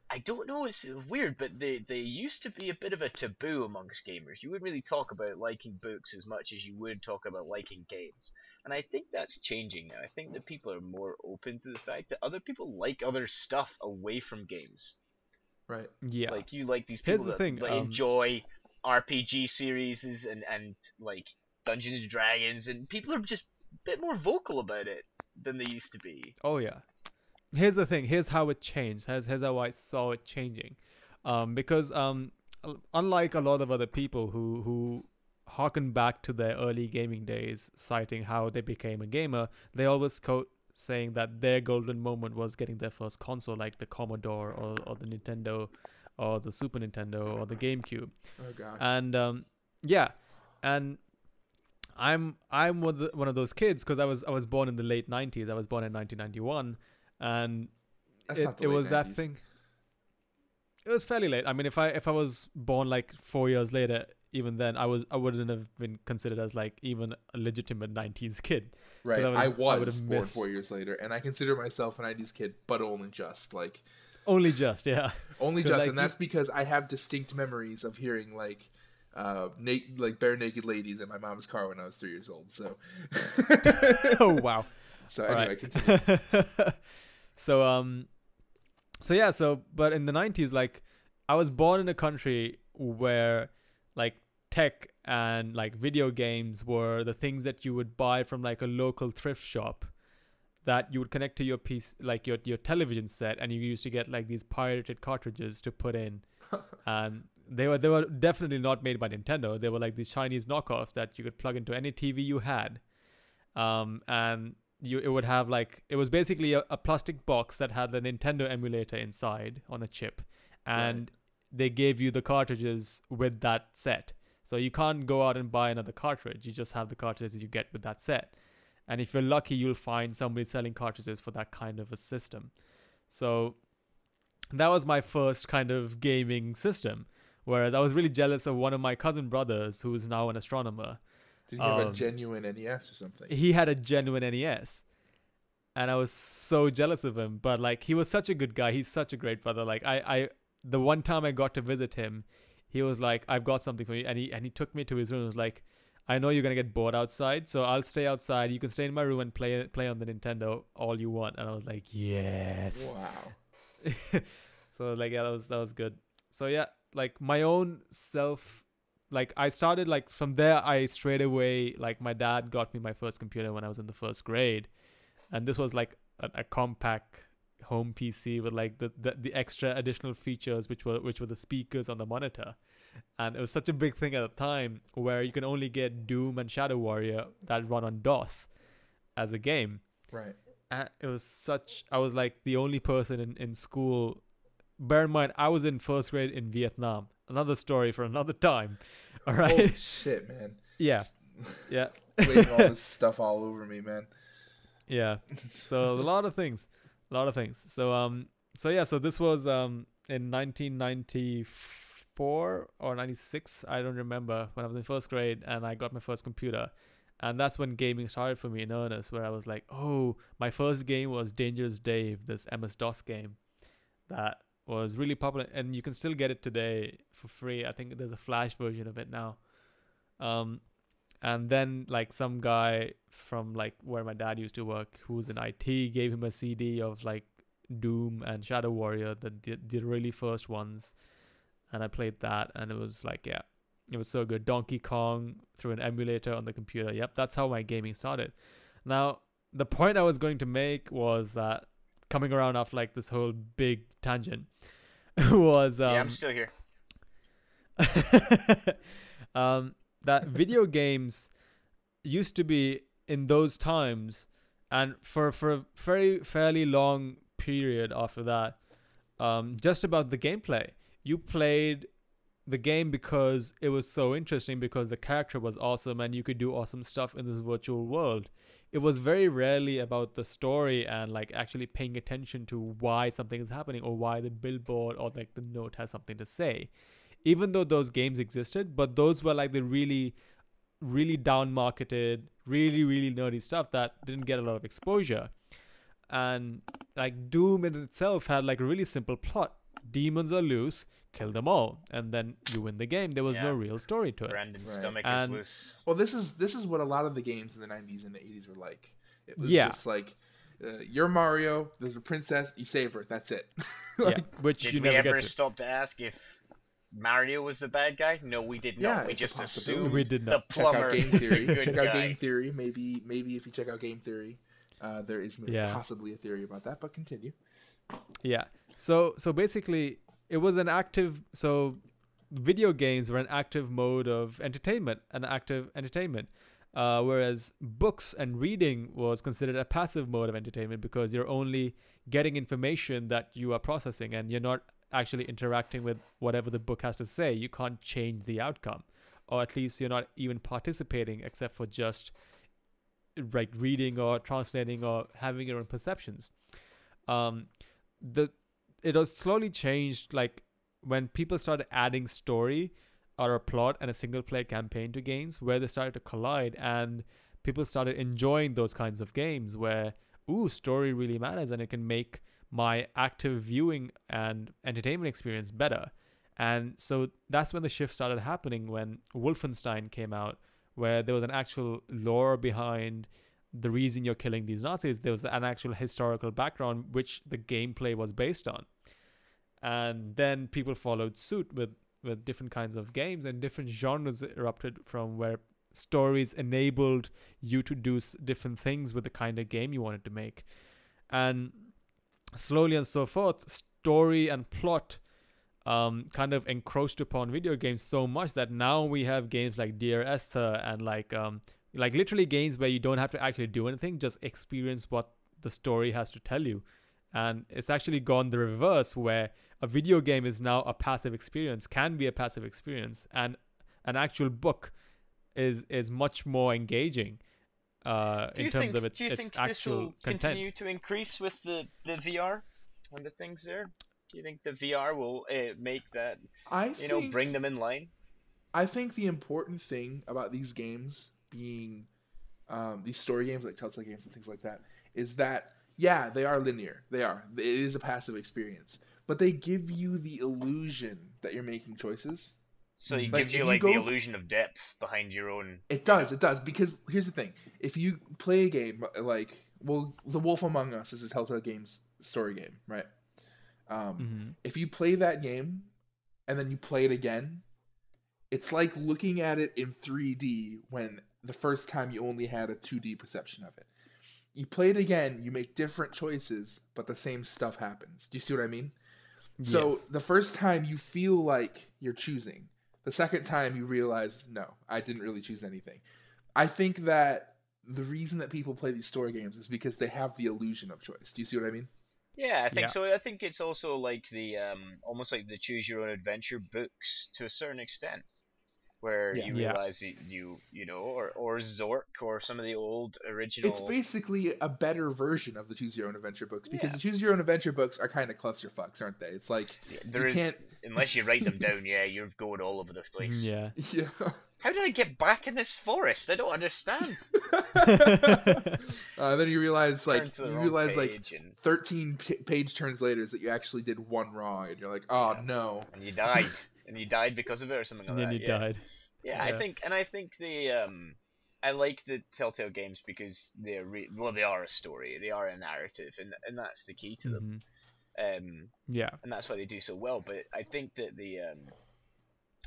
I don't know, it's weird, but they, they used to be a bit of a taboo amongst gamers. You wouldn't really talk about liking books as much as you would talk about liking games. And I think that's changing now. I think that people are more open to the fact that other people like other stuff away from games. Right. Yeah. Like, you like these people the that thing, like, um, enjoy R P G series and, and like Dungeons and Dragons, and people are just a bit more vocal about it than they used to be. Oh yeah. Here's the thing. Here's how it changed. Here's, here's how I saw it changing. Um, because um, unlike a lot of other people who who harken back to their early gaming days, citing how they became a gamer, they always quote. saying that their golden moment was getting their first console, like the Commodore or, or the Nintendo or the Super Nintendo or the GameCube. Oh gosh. And um, yeah, and I'm I'm one of those kids, because I was I was born in the late nineties. I was born in nineteen ninety-one, and That's it, it was nineties. That thing. It was fairly late. I mean, if I if I was born like four years later, even then I was I wouldn't have been considered as like even a legitimate nineties kid. Right. I, would, I was I would have born missed... four years later, and I consider myself a nineties kid, but only just like only just, yeah. Only just, like, and that's because I have distinct memories of hearing like uh na- like bare naked ladies in my mom's car when I was three years old. So oh wow. So anyway, right. continue. so um so yeah, so but in the nineties, like, I was born in a country where like tech and like video games were the things that you would buy from like a local thrift shop that you would connect to your piece, like your your television set, and you used to get like these pirated cartridges to put in and They were they were definitely not made by Nintendo. They were like these Chinese knockoffs that you could plug into any T V you had, um, and you it would have like it was basically a, a plastic box that had the Nintendo emulator inside on a chip, and right. they gave you the cartridges with that set. So you can't go out and buy another cartridge. You just have the cartridges you get with that set, and if you're lucky, you'll find somebody selling cartridges for that kind of a system. So that was my first kind of gaming system. Whereas I was really jealous of one of my cousin brothers who is now an astronomer. Did he um, have a genuine N E S or something? He had a genuine N E S. And I was so jealous of him. But like he was such a good guy. He's such a great brother. Like I, I the one time I got to visit him, he was like, I've got something for you. And he and he took me to his room and was like, I know you're gonna get bored outside, so I'll stay outside. You can stay in my room and play play on the Nintendo all you want. And I was like, yes. Wow. So like yeah, that was that was good. So yeah. Like my own self, like I started like from there, I straight away, like my dad got me my first computer when I was in the first grade. And this was like a, a compact home P C with like the, the, the extra additional features, which were, which were the speakers on the monitor. And it was such a big thing at the time where you can only get Doom and Shadow Warrior that run on DOS as a game. Right. And it was such, I was like the only person in, in school. Bear in mind, I was in first grade in Vietnam. Another story for another time. All right. Holy shit, man. Yeah. Yeah. Waiting all this stuff all over me, man. Yeah. So a lot of things. A lot of things. So um so yeah, so this was um in nineteen ninety-four or ninety-six, I don't remember, when I was in first grade and I got my first computer. And that's when gaming started for me in earnest, where I was like, oh, my first game was Dangerous Dave, this M S DOS game that was really popular, and you can still get it today for free. I think there's a Flash version of it now. Um, and then like some guy from like where my dad used to work, who was in I T, gave him a C D of like Doom and Shadow Warrior, the, the, the really first ones. And I played that, and it was like, yeah, it was so good. Donkey Kong through an emulator on the computer. Yep, that's how my gaming started. Now, the point I was going to make was that coming around after like this whole big tangent was um, yeah, I'm still here. um, that video games used to be in those times, and for for a very fairly long period after that, um, just about the gameplay. You played the game because it was so interesting, because the character was awesome, and you could do awesome stuff in this virtual world. It was very rarely about the story and like actually paying attention to why something is happening, or why the billboard or like the note has something to say, even though those games existed. But those were like the really, really down marketed, really, really nerdy stuff that didn't get a lot of exposure. And like Doom in itself had like a really simple plot. Demons are loose, kill them all, and then you win the game. There was yeah. no real story to it. Brandon's right. stomach and, is loose. Well, this is this is what a lot of the games in the nineties and the eighties were like. It was yeah. just like, uh, you're Mario, there's a princess, you save her, that's it. Like, yeah. Which did you we never ever get to. Stop to ask if Mario was the bad guy? No, we did not. Yeah, we just assumed we did not. The plumber. Check out Game Theory. Check out Game Theory. Maybe maybe if you check out Game Theory, uh, there is maybe yeah. possibly a theory about that. But continue. Yeah. So so basically, it was an active. So video games were an active mode of entertainment, an active entertainment, uh, whereas books and reading was considered a passive mode of entertainment, because you're only getting information that you are processing, and you're not actually interacting with whatever the book has to say. You can't change the outcome, or at least you're not even participating except for just like reading or translating or having your own perceptions. Um, the It was slowly changed, like when people started adding story or a plot and a single player campaign to games, where they started to collide, and people started enjoying those kinds of games where, ooh, story really matters, and it can make my active viewing and entertainment experience better. And so that's when the shift started happening, when Wolfenstein came out, where there was an actual lore behind the reason you're killing these Nazis. There was an actual historical background which the gameplay was based on. And then people followed suit with, with different kinds of games, and different genres erupted from where stories enabled you to do different things with the kind of game you wanted to make. And slowly and so forth, story and plot um, kind of encroached upon video games so much that now we have games like Dear Esther and like um, like literally games where you don't have to actually do anything, just experience what the story has to tell you. And it's actually gone the reverse, where a video game is now a passive experience, can be a passive experience, and an actual book is is much more engaging uh, in terms think, of its, do you its think actual this will content. Continue to increase with the the V R and the things there? Do you think the V R will uh, make that I you think, know bring them in line? I think the important thing about these games being um, these story games like Telltale Games and things like that is that yeah, they are linear. They are. It is a passive experience, but they give you the illusion that you're making choices. So it gives you like the illusion of depth behind your own. It does. It does, because here's the thing: if you play a game like, well, The Wolf Among Us is a Telltale Games story game, right? Um, mm-hmm. If you play that game and then you play it again, it's like looking at it in three D when the first time you only had a two D perception of it. You play it again, you make different choices, but the same stuff happens. Do you see what I mean? Yes. So the first time you feel like you're choosing. The second time you realize, no, I didn't really choose anything. I think that the reason that people play these story games is because they have the illusion of choice. Do you see what I mean? Yeah, I think yeah. so. I think it's also like the, um, almost like the choose your own adventure books to a certain extent. Where yeah. you realize yeah. you, you know, or, or Zork or some of the old original... It's basically a better version of the Choose Your Own Adventure books, because yeah. the Choose Your Own Adventure books are kind of clusterfucks, aren't they? It's like, yeah, there you is, can't... Unless you write them down, yeah, you're going all over the place. Yeah. yeah. How did I get back in this forest? I don't understand. uh, then you realize, like, you realize, like, and... thirteen page turns later is that you actually did one wrong, and you're like, oh, yeah. no. And you died. And you died because of it or something like and that. And you yeah. died. Yeah, yeah, I think, and I think the, um, I like the Telltale games because they're, re well, they are a story, they are a narrative, and and that's the key to them. Mm-hmm. Um, yeah. And that's why they do so well, but I think that the, um,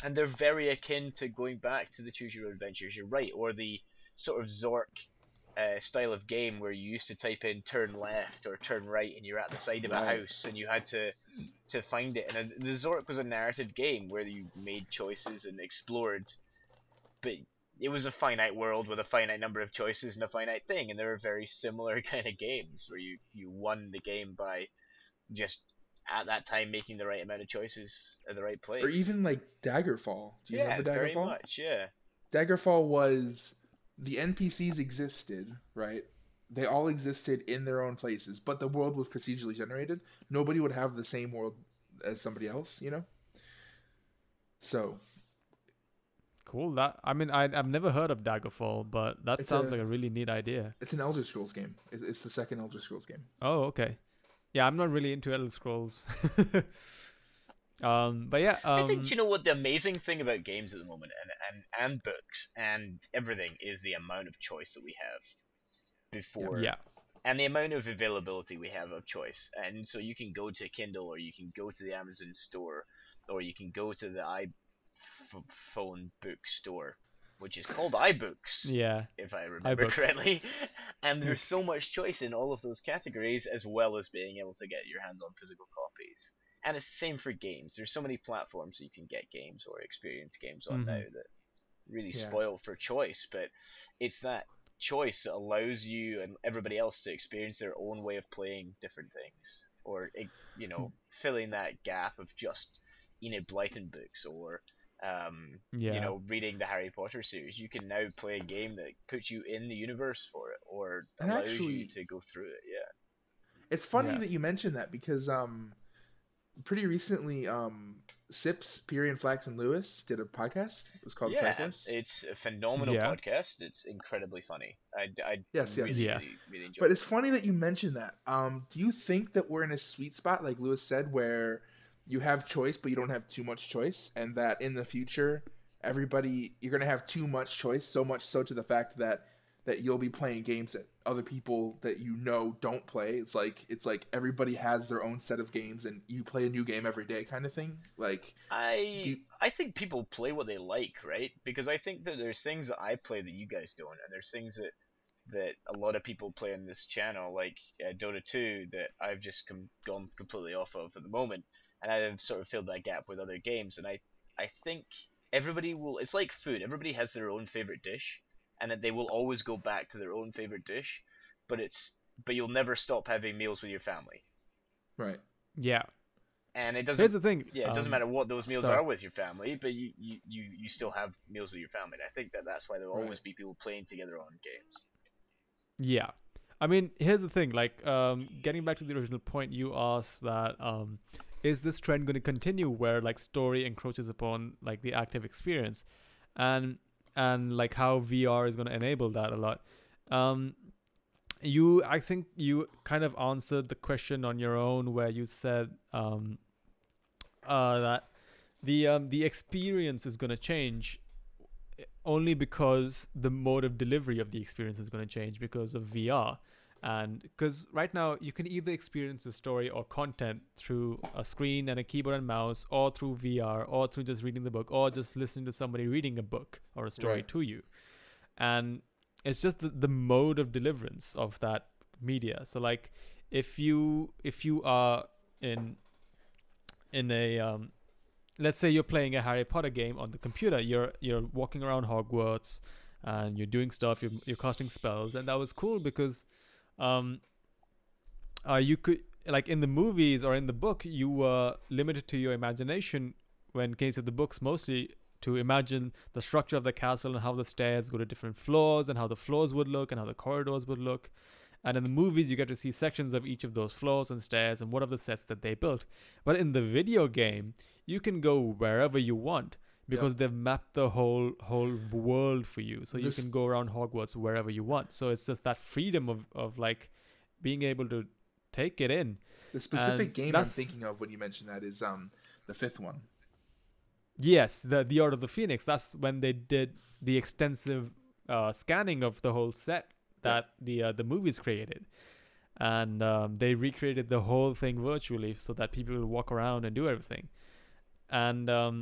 and they're very akin to going back to the Choose Your Own Adventures, you're right, or the sort of Zork uh, style of game where you used to type in turn left or turn right and you're at the side of right. a house and you had to to find it. And the Zork was a narrative game where you made choices and explored, but it was a finite world with a finite number of choices and a finite thing, and there were very similar kind of games where you, you won the game by just at that time making the right amount of choices at the right place. Or even like Daggerfall. Do you yeah, remember Daggerfall? Very much, yeah. Daggerfall was the N P Cs existed, right? They all existed in their own places, but the world was procedurally generated. Nobody would have the same world as somebody else, you know? So... Cool. That I mean, I, I've never heard of Daggerfall, but that sounds a, like a really neat idea. It's an Elder Scrolls game. It's, it's the second Elder Scrolls game. Oh, okay. Yeah, I'm not really into Elder Scrolls. um, but yeah. Um... I think, you know what, the amazing thing about games at the moment, and, and, and books, and everything, is the amount of choice that we have. Before yeah and the amount of availability we have of choice, and so you can go to Kindle, or you can go to the Amazon store, or you can go to the iPhone bookstore, which is called iBooks, yeah if I remember iBooks. correctly, and there's so much choice in all of those categories, as well as being able to get your hands on physical copies. And it's the same for games. There's so many platforms that you can get games or experience games on mm-hmm. now that really yeah. spoil for choice, but it's that choice that allows you and everybody else to experience their own way of playing different things, or, you know, filling that gap of just Enid Blyton books, or um yeah. you know, reading the Harry Potter series. You can now play a game that puts you in the universe for it, or and allows actually, you to go through it. Yeah it's funny yeah. that you mentioned that, because um pretty recently um Sips, Pyrian, Flax, and Lewis did a podcast. It was called yeah, Triflers. It's a phenomenal yeah. podcast. It's incredibly funny. I, I yes, yes. Really, yeah. really, really enjoy but it. But it's funny that you mentioned that. Um, do you think that we're in a sweet spot, like Lewis said, where you have choice, but you don't have too much choice, and that in the future, everybody, you're going to have too much choice, so much so to the fact that, that you'll be playing games that other people that you know don't play. It's like it's like everybody has their own set of games, and you play a new game every day, kind of thing. Like I, you... I think people play what they like, right? Because I think that there's things that I play that you guys don't, and there's things that that a lot of people play on this channel, like uh, Dota two, that I've just com gone completely off of at the moment. and I've sort of filled that gap with other games. And I, I think everybody will... It's like food. Everybody has their own favourite dish, and that they will always go back to their own favourite dish, but it's but you'll never stop having meals with your family. Right. Yeah. And it doesn't... Here's the thing. Yeah, it um, doesn't matter what those meals so... are with your family, but you, you, you, you still have meals with your family. And I think that that's why there will right. always be people playing together on games. Yeah. I mean, here's the thing. Like, um, getting back to the original point, you asked that... Um, is this trend going to continue where like story encroaches upon like the active experience, and and like how V R is going to enable that a lot? Um, you, I think you kind of answered the question on your own where you said um, uh, that the um, the experience is going to change only because the mode of delivery of the experience is going to change because of V R. And because right now you can either experience a story or content through a screen and a keyboard and mouse, or through V R, or through just reading the book, or just listening to somebody reading a book or a story right. to you. And it's just the, the mode of deliverance of that media. So like if you if you are in in a um let's say you're playing a Harry Potter game on the computer, you're you're walking around Hogwarts and you're doing stuff, you're, you're casting spells, and that was cool because Um, uh, you could, like in the movies or in the book, you were limited to your imagination, when in case of the books mostly, to imagine the structure of the castle and how the stairs go to different floors and how the floors would look and how the corridors would look. And in the movies, you get to see sections of each of those floors and stairs and what are the sets that they built. But in the video game, you can go wherever you want because yeah. they've mapped the whole whole world for you, so this, you can go around Hogwarts wherever you want. So it's just that freedom of, of like being able to take it in. The specific and game I'm thinking of when you mentioned that is um the fifth one. Yes, the the Order of the Phoenix. That's when they did the extensive uh, scanning of the whole set that yeah. the uh, the movies created, and um, they recreated the whole thing virtually so that people would walk around and do everything, and. Um,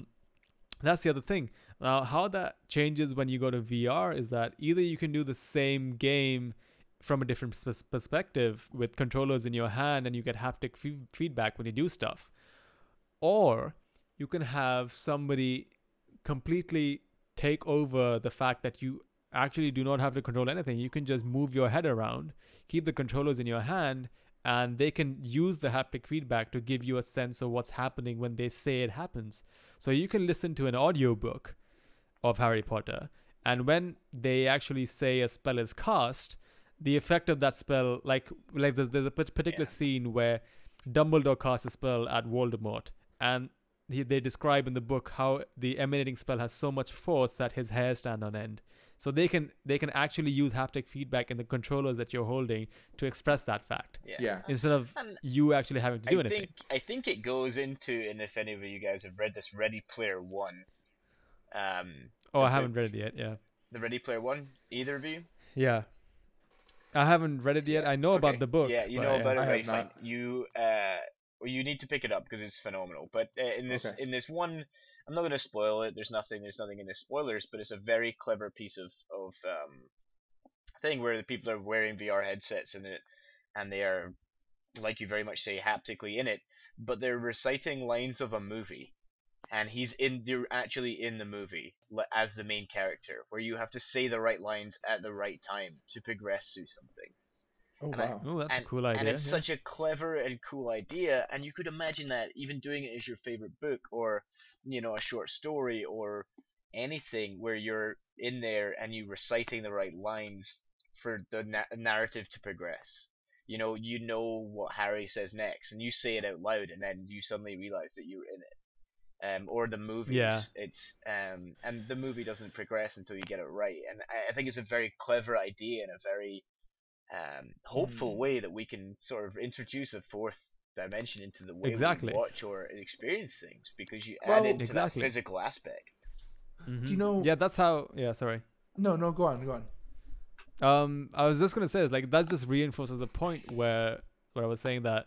That's the other thing. Now, how that changes when you go to V R is that either you can do the same game from a different perspective with controllers in your hand and you get haptic f- feedback when you do stuff, or you can have somebody completely take over the fact that you actually do not have to control anything. You can just move your head around, keep the controllers in your hand, and they can use the haptic feedback to give you a sense of what's happening when they say it happens. So you can listen to an audiobook of Harry Potter, and when they actually say a spell is cast, the effect of that spell, like like there's, there's a particular yeah. scene where Dumbledore casts a spell at Voldemort, and he, they describe in the book how the emanating spell has so much force that his hair stand on end. So they can they can actually use haptic feedback in the controllers that you're holding to express that fact. Yeah. yeah. Instead of and you actually having to do I anything. Think, I think it goes into, and if any of you guys have read this, Ready Player One. Um, oh, I haven't read it yet, yeah. The Ready Player One? Either of you? Yeah. I haven't read it yet. I know okay. about the book. Yeah, you know about yeah. it. Right? You, uh, well, you need to pick it up because it's phenomenal. But uh, in this okay. in this one... I'm not going to spoil it. There's nothing. There's nothing in the spoilers, but it's a very clever piece of of um, thing where the people are wearing V R headsets in it, and they are, like you very much say, haptically in it. But they're reciting lines of a movie, and he's in. They're actually in the movie as the main character, where you have to say the right lines at the right time to progress through something. Oh and wow! I, oh, that's and, a cool idea. And it's yeah. such a clever and cool idea, and you could imagine that even doing it as your favorite book or. You know, a short story or anything where you're in there and you reciting the right lines for the na- narrative to progress. You know, you know what Harry says next, and you say it out loud, and then you suddenly realize that you're in it. Um, or the movies, yeah. it's um, and the movie doesn't progress until you get it right. And I think it's a very clever idea and a very um, hopeful mm. way that we can sort of introduce a fourth. Dimension into the way exactly. we watch or experience things because you well, add into exactly. that physical aspect. Mm-hmm. Do you know? Yeah, that's how. Yeah, sorry. No, no, go on, go on. Um, I was just gonna say, like that just reinforces the point where where I was saying that,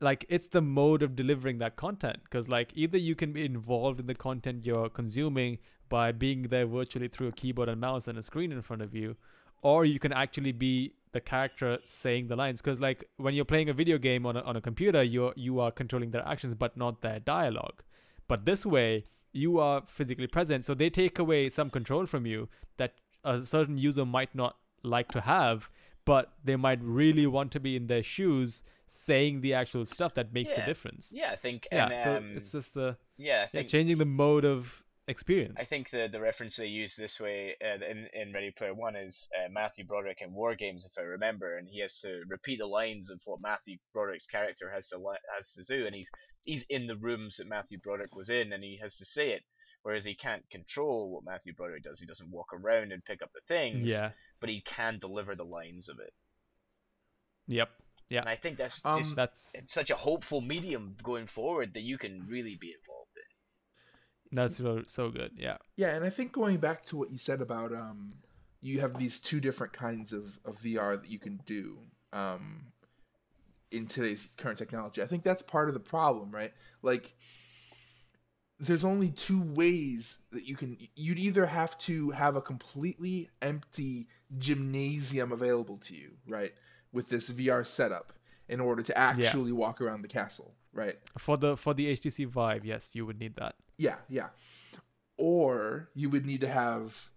like it's the mode of delivering that content because like either you can be involved in the content you're consuming by being there virtually through a keyboard and mouse and a screen in front of you, or you can actually be the character saying the lines, because like when you're playing a video game on a, on a computer, you're you are controlling their actions but not their dialogue. But this way you are physically present, so they take away some control from you that a certain user might not like to have, but they might really want to be in their shoes saying the actual stuff that makes yeah. a difference. Yeah, I think. Yeah, and, so um, it's just the yeah, I think, yeah changing the mode of experience. I think the the reference they use this way uh, in in Ready Player One is uh, Matthew Broderick in War Games, if I remember, and he has to repeat the lines of what Matthew Broderick's character has to li has to do, and he's he's in the rooms that Matthew Broderick was in, and he has to say it. Whereas he can't control what Matthew Broderick does. He doesn't walk around and pick up the things, yeah. but he can deliver the lines of it. Yep. Yeah. And I think that's um, just, that's it's such a hopeful medium going forward that you can really be involved in. That's so, so good. Yeah. Yeah, and I think going back to what you said about um, you have these two different kinds of, of V R that you can do um, in today's current technology. I think that's part of the problem, right? Like, there's only two ways that you can, you'd either have to have a completely empty gymnasium available to you, right? With this V R setup in order to actually yeah. walk around the castle, right? For the, for the H T C Vive. Yes. You would need that. Yeah. Yeah. Or you would need to have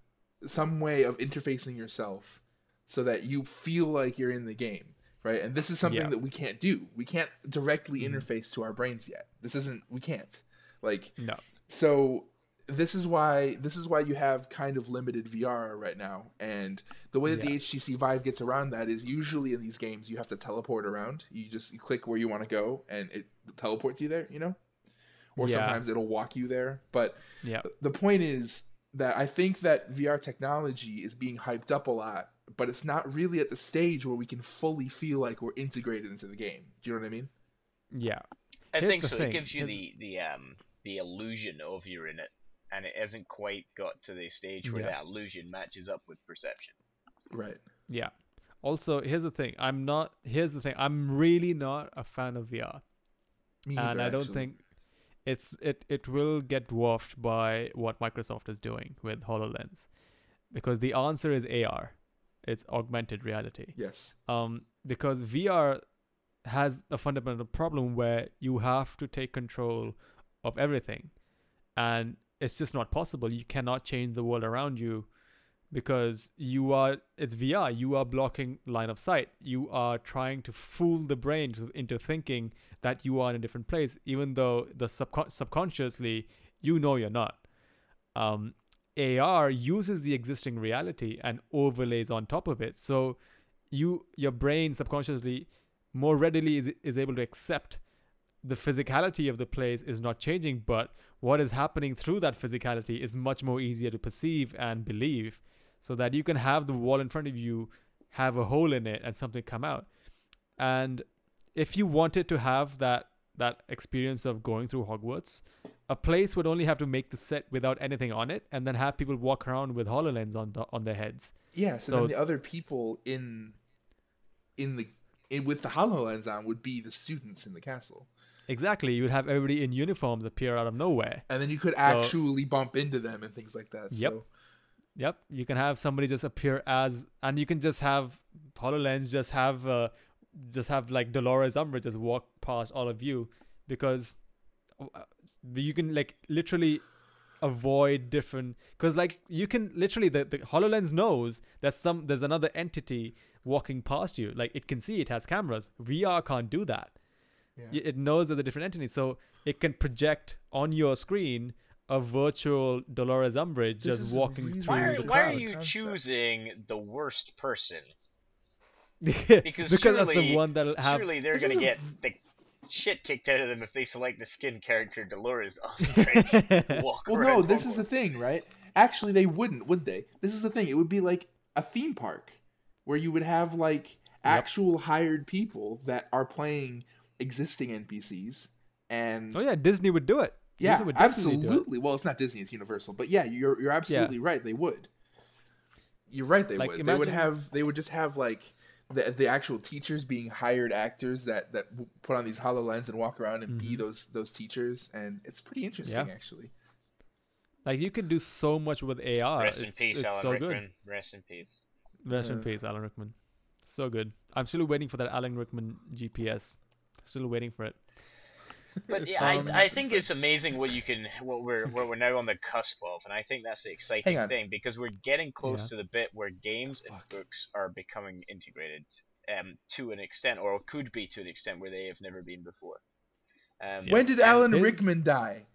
some way of interfacing yourself so that you feel like you're in the game. Right. And this is something yeah. that we can't do. We can't directly mm. interface to our brains yet. This isn't, we can't. Like, no. So this is why this is why you have kind of limited V R right now. And the way that yeah. the H T C Vive gets around that is usually in these games you have to teleport around. You just you click where you want to go and it teleports you there, you know? Or yeah. sometimes it'll walk you there. But yeah. the point is that I think that V R technology is being hyped up a lot, but it's not really at the stage where we can fully feel like we're integrated into the game. Do you know what I mean? Yeah. I Here's think so. Thing. It gives you Here's... the the um the illusion of you're in it, and it hasn't quite got to the stage where yeah. that illusion matches up with perception. Right. Yeah. Also, here's the thing. I'm not. Here's the thing. I'm really not a fan of V R, Me and either, I don't actually. think it's it it will get dwarfed by what Microsoft is doing with HoloLens, because the answer is A R. It's augmented reality. Yes. Um, because V R has a fundamental problem where you have to take control of everything, and it's just not possible. You cannot change the world around you because you are it's V R. You are blocking line of sight. You are trying to fool the brain into thinking that you are in a different place, even though the subcon subconsciously you know you're not. um, A R uses the existing reality and overlays on top of it, so you your brain subconsciously more readily is, is able to accept the physicality of the place is not changing, but what is happening through that physicality is much more easier to perceive and believe, so that you can have the wall in front of you have a hole in it and something come out. And if you wanted to have that that experience of going through Hogwarts, a place would only have to make the set without anything on it, and then have people walk around with HoloLens on the, on their heads. Yeah, so, so then the other people in in the It, with the HoloLens on would be the students in the castle. Exactly. You would have everybody in uniforms appear out of nowhere. And then you could so, actually bump into them and things like that. Yep. So. Yep. You can have somebody just appear as, and you can just have HoloLens just have, uh, just have like Dolores Umbridge just walk past all of you, because you can like literally avoid different, because like you can literally, the, the HoloLens knows there's some, there's another entity walking past you. Like it can see, it has cameras. V R can't do that. Yeah. It knows there's a different entity, so it can project on your screen a virtual Dolores Umbridge this just walking through why are, the why crowd. Are you concept. choosing the worst person? Because, because surely, that's the one that'll have surely they're gonna get the shit kicked out of them if they select the skin character Dolores Umbridge. walk well no this Hogwarts. Is the thing, right? Actually they wouldn't, would they? This is the thing. It would be like a theme park where you would have like actual yep. hired people that are playing existing N P Cs, and oh yeah, Disney would do it. Yeah, would absolutely. Do it. Well, it's not Disney; it's Universal. But yeah, you're you're absolutely yeah. right. They would. You're right. They like, would. Imagine... They would have. They would just have like the the actual teachers being hired actors that that put on these HoloLens and walk around and mm-hmm. be those those teachers, and it's pretty interesting yeah. actually. Like you can do so much with A R. Rest it's, in peace, it's Alan so Rickman. Good. Rest in peace. Rest in peace, Alan Rickman. So good. I'm still waiting for that Alan Rickman G P S. Still waiting for it. But yeah, um, I, I think it's amazing what you can, what we're, what we're now on the cusp of, and I think that's the exciting thing, because we're getting close yeah. to the bit where games and Fuck. books are becoming integrated, um, to an extent, or could be to an extent where they have never been before. Um, when did Alan his... Rickman die?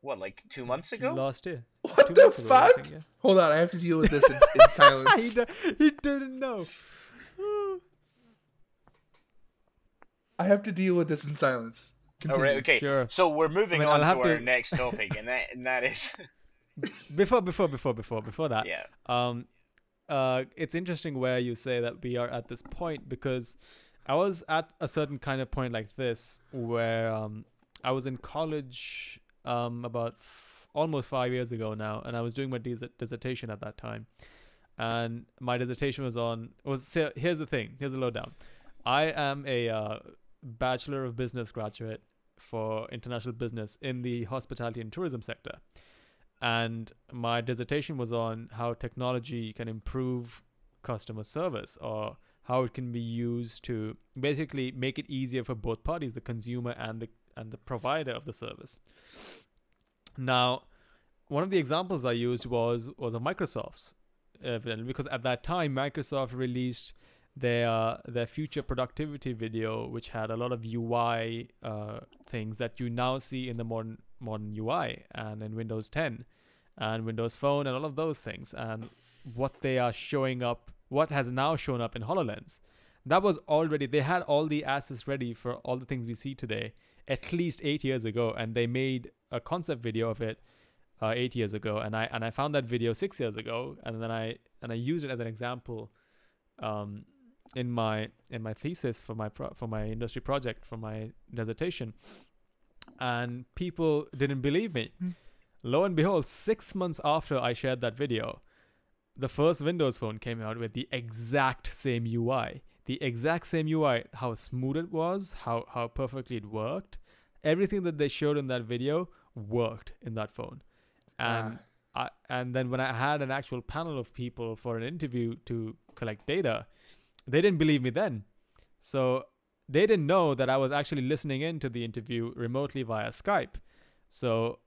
What, like two months ago? Last year. What two the fuck? Ago, think, yeah. Hold on, I have to deal with this in, in silence. he, d he didn't know. I have to deal with this in silence. Continue. All right, okay. Sure. So we're moving I mean, on I'll to our to... next topic, and that and that is before, before, before, before, before that. Yeah. Um, uh, it's interesting where you say that we are at this point, because I was at a certain kind of point like this where um I was in college um about f almost five years ago now, and I was doing my dis dissertation at that time, and my dissertation was on was here's the thing, here's the lowdown. I am a uh, Bachelor of Business graduate for international business in the hospitality and tourism sector, and my dissertation was on how technology can improve customer service, or how it can be used to basically make it easier for both parties, the consumer and the and the provider of the service. Now, one of the examples I used was was a Microsoft's, evidently, because at that time Microsoft released their their future productivity video, which had a lot of U I uh, things that you now see in the modern modern U I and in Windows ten and Windows Phone and all of those things, and what they are showing up, what has now shown up in HoloLens. That was already, they had all the assets ready for all the things we see today at least eight years ago, and they made a concept video of it uh, eight years ago, and I and I found that video six years ago, and then I and I used it as an example um, in my in my thesis for my pro for my industry project for my dissertation, and people didn't believe me. Mm. Lo and behold, six months after I shared that video, the first Windows Phone came out with the exact same U I. The exact same U I, how smooth it was, how, how perfectly it worked. Everything that they showed in that video worked in that phone. And, ah. I, and then when I had an actual panel of people for an interview to collect data, they didn't believe me then. So they didn't know that I was actually listening in to the interview remotely via Skype. So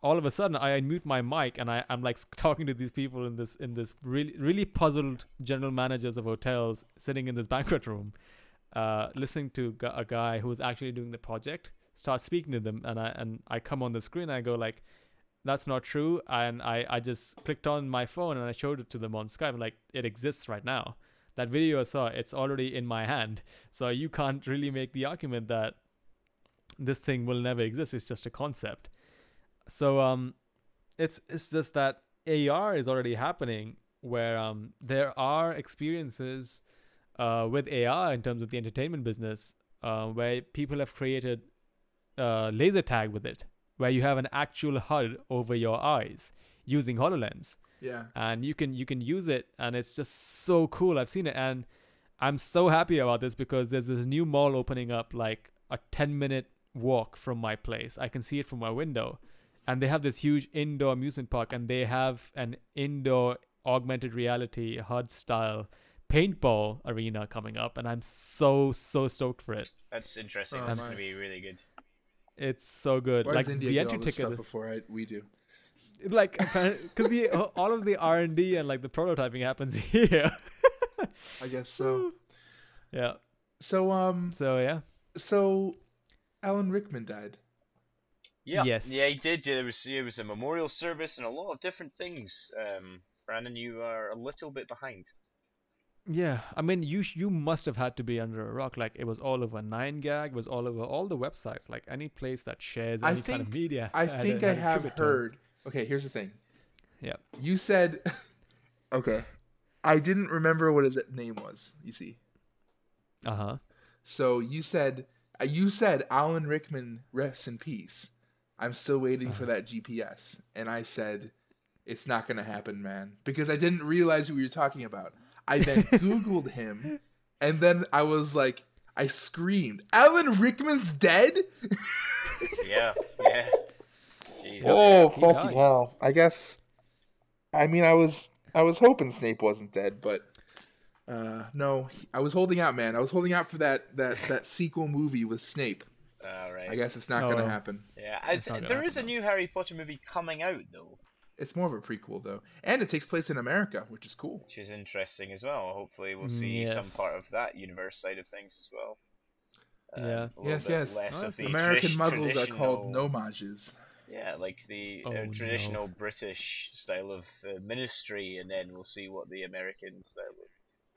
all of a sudden, I unmute my mic and I, I'm like talking to these people in this in this really really puzzled general managers of hotels sitting in this banquet room, uh, listening to a guy who's actually doing the project start speaking to them, and I and I come on the screen and I go like, that's not true, and I I just clicked on my phone and I showed it to them on Skype. I'm like, it exists right now. That video I saw, it's already in my hand. So you can't really make the argument that this thing will never exist. It's just a concept. So um, it's it's just that A R is already happening, where um, there are experiences uh, with A R in terms of the entertainment business, uh, where people have created uh, laser tag with it, where you have an actual H U D over your eyes using HoloLens. Yeah, and you can you can use it, and it's just so cool. I've seen it, and I'm so happy about this, because there's this new mall opening up, like a ten minute walk from my place. I can see it from my window. And they have this huge indoor amusement park, and they have an indoor augmented reality H U D style paintball arena coming up, and I'm so so stoked for it. That's interesting. Oh, that's nice. Gonna be really good. It's so good. Why like does India the entry ticket before I, we do. Like, because the all of the R and D and like the prototyping happens here. I guess so. Yeah. So um. So yeah. So, Alan Rickman died. Yeah, yes. yeah, he did. There was there was a memorial service and a lot of different things. Um, Brandon, you are a little bit behind. Yeah, I mean, you you must have had to be under a rock. Like, it was all over nine gag, was all over all the websites, like any place that shares any I think, kind of media. I had, think had, had I have heard. Okay, here's the thing. Yeah. You said, okay, I didn't remember what his name was. You see. Uh huh. So you said you said Alan Rickman rests in peace. I'm still waiting for that G P S. And I said, it's not going to happen, man. Because I didn't realize who you were talking about. I then Googled him. And then I was like, I screamed, Alan Rickman's dead? yeah. Yeah. Jeez. Oh, fucking hell. I guess, I mean, I was, I was hoping Snape wasn't dead, but Uh, no, I was holding out, man. I was holding out for that that, that sequel movie with Snape. All right. I guess it's not no, going to happen. Yeah, I, there happen, is a new Harry Potter movie coming out, though. It's more of a prequel, though. And it takes place in America, which is cool. Which is interesting as well. Hopefully we'll see yes. some part of that universe side of things as well. Um, yeah. Yes, yes. Less nice. of the American muggles traditional... are called nomages. Yeah, like the oh, uh, traditional no. British style of uh, ministry, and then we'll see what the American style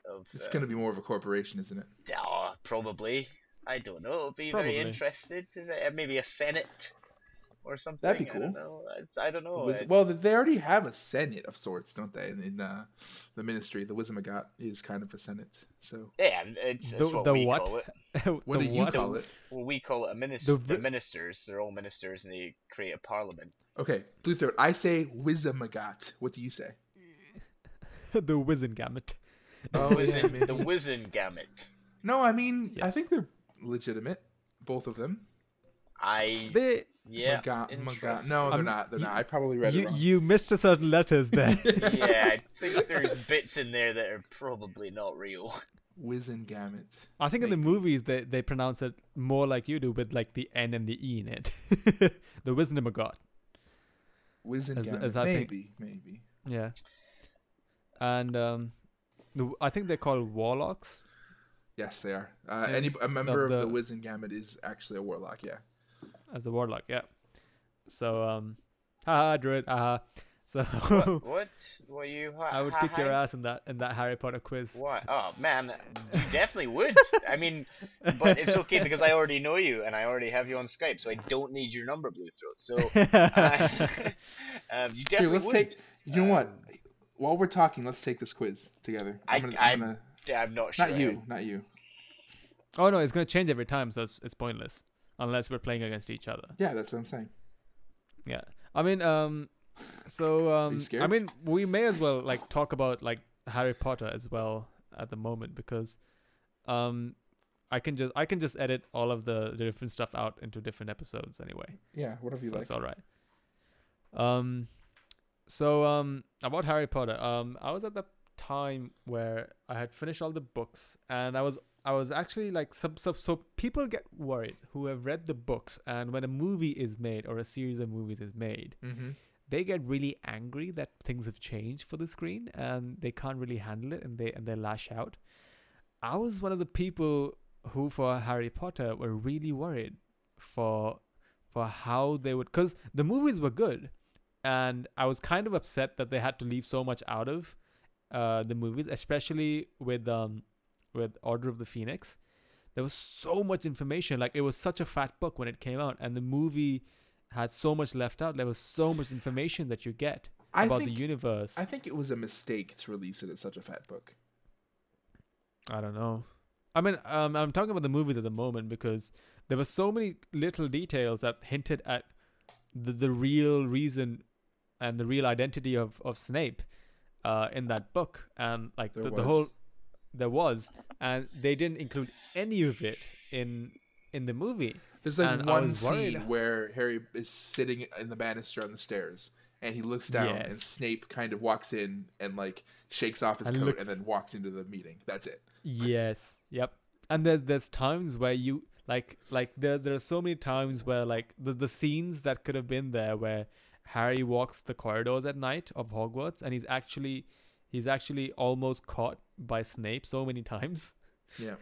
of... of it's uh, going to be more of a corporation, isn't it? Oh, probably. I don't know. I'll be probably. very interested. Maybe a Senate or something. That'd be cool. I don't know. I don't know. Was, well, they already have a Senate of sorts, don't they? In, in uh, the ministry, the Wizengamot is kind of a Senate. So yeah, it's, it's the, what the we what? call it. What do you what? call it? Well, we call it a minister. The, the ministers. They're all ministers, and they create a parliament. Okay, Blue Throat. I say Wizengamot. What do you say? The Wizengamot. Oh, is it the Wizengamot? No, I mean, yes. I think they're legitimate, both of them. I. They. Yeah. Maga, Maga. No, they're um, not. They're you, not. I probably read you, it wrong. You missed a certain letters there. Yeah, I think there's bits in there that are probably not real. Wizengamot. I think Maybe. in the movies they they pronounce it more like you do, with like the N and the E in it. The Wizengamot. Wizengamot. Maybe. Think. Maybe. Yeah. And um, the, I think they're called warlocks. Yes, they are. Uh, yeah. Any a member the, of the Wizengamot is actually a warlock. Yeah. As a warlock, yeah. So, um, haha, druid, aha. So what? What were you? What, I would ha, kick ha, your ass in that in that Harry Potter quiz. What? Oh man, you definitely would. I mean, but it's okay because I already know you and I already have you on Skype, so I don't need your number, Blue Throat. So, uh, um, you definitely Here, let's would. Take, you um, know what? While we're talking, let's take this quiz together. I'm gonna, I, I'm, I'm, gonna, I'm not sure. Not you. Not you. Oh no, it's gonna change every time, so it's, it's pointless. Unless we're playing against each other. Yeah, that's what I'm saying. Yeah, I mean, um, so um, I mean, we may as well like talk about like Harry Potter as well at the moment because, um, I can just I can just edit all of the, the different stuff out into different episodes anyway. Yeah, whatever you so like. That's all right. Um, so um, about Harry Potter, um, I was at the time where I had finished all the books and I was. I was actually like sub sub so people get worried who have read the books, and when a movie is made or a series of movies is made, mm-hmm. they get really angry that things have changed for the screen and they can't really handle it and they and they lash out. I was one of the people who for Harry Potter were really worried for for how they would, because the movies were good and I was kind of upset that they had to leave so much out of uh, the movies, especially with um with Order of the Phoenix. There was so much information, like it was such a fat book when it came out, and the movie had so much left out. There was so much information that you get I about think, the universe. I think it was a mistake to release it as such a fat book. I don't know. I mean, um, I'm talking about the movies at the moment because there were so many little details that hinted at the, the real reason and the real identity of, of Snape uh, in that book. And like the, the whole... There was, and they didn't include any of it in in the movie. There's like and one scene where Harry is sitting in the banister on the stairs, and he looks down, yes. and Snape kind of walks in and like shakes off his and coat looks... and then walks into the meeting. That's it. Yes. Yep. And there's there's times where you like like there there are so many times where like the the scenes that could have been there where Harry walks the corridors at night of Hogwarts, and he's actually. He's actually almost caught by Snape so many times. Yeah.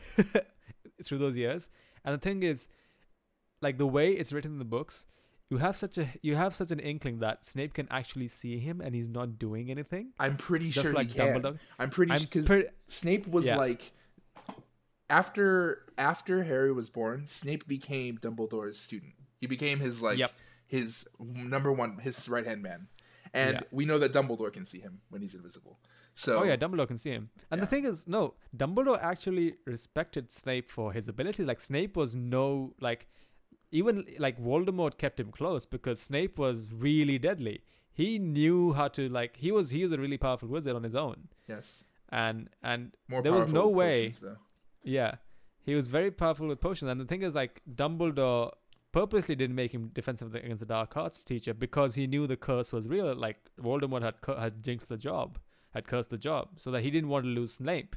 Through those years. And the thing is, like the way it's written in the books, you have such a you have such an inkling that Snape can actually see him and he's not doing anything. I'm pretty Just sure like he can. Dumbledore. I'm pretty sure because pre- Snape was yeah. like after after Harry was born, Snape became Dumbledore's student. He became his like yep. his number one his right hand man. And yeah. we know that Dumbledore can see him when he's invisible. So, oh yeah, Dumbledore can see him. And yeah. the thing is, no, Dumbledore actually respected Snape for his abilities. Like Snape was no, like, even like Voldemort kept him close because Snape was really deadly. He knew how to like. He was he was a really powerful wizard on his own. Yes. And and More there was no way. Potions, though. Yeah, he was very powerful with potions. And the thing is, like Dumbledore. Purposely didn't make him defensive against the dark arts teacher because he knew the curse was real. Like Voldemort had had jinxed the job, had cursed the job, so that he didn't want to lose Snape.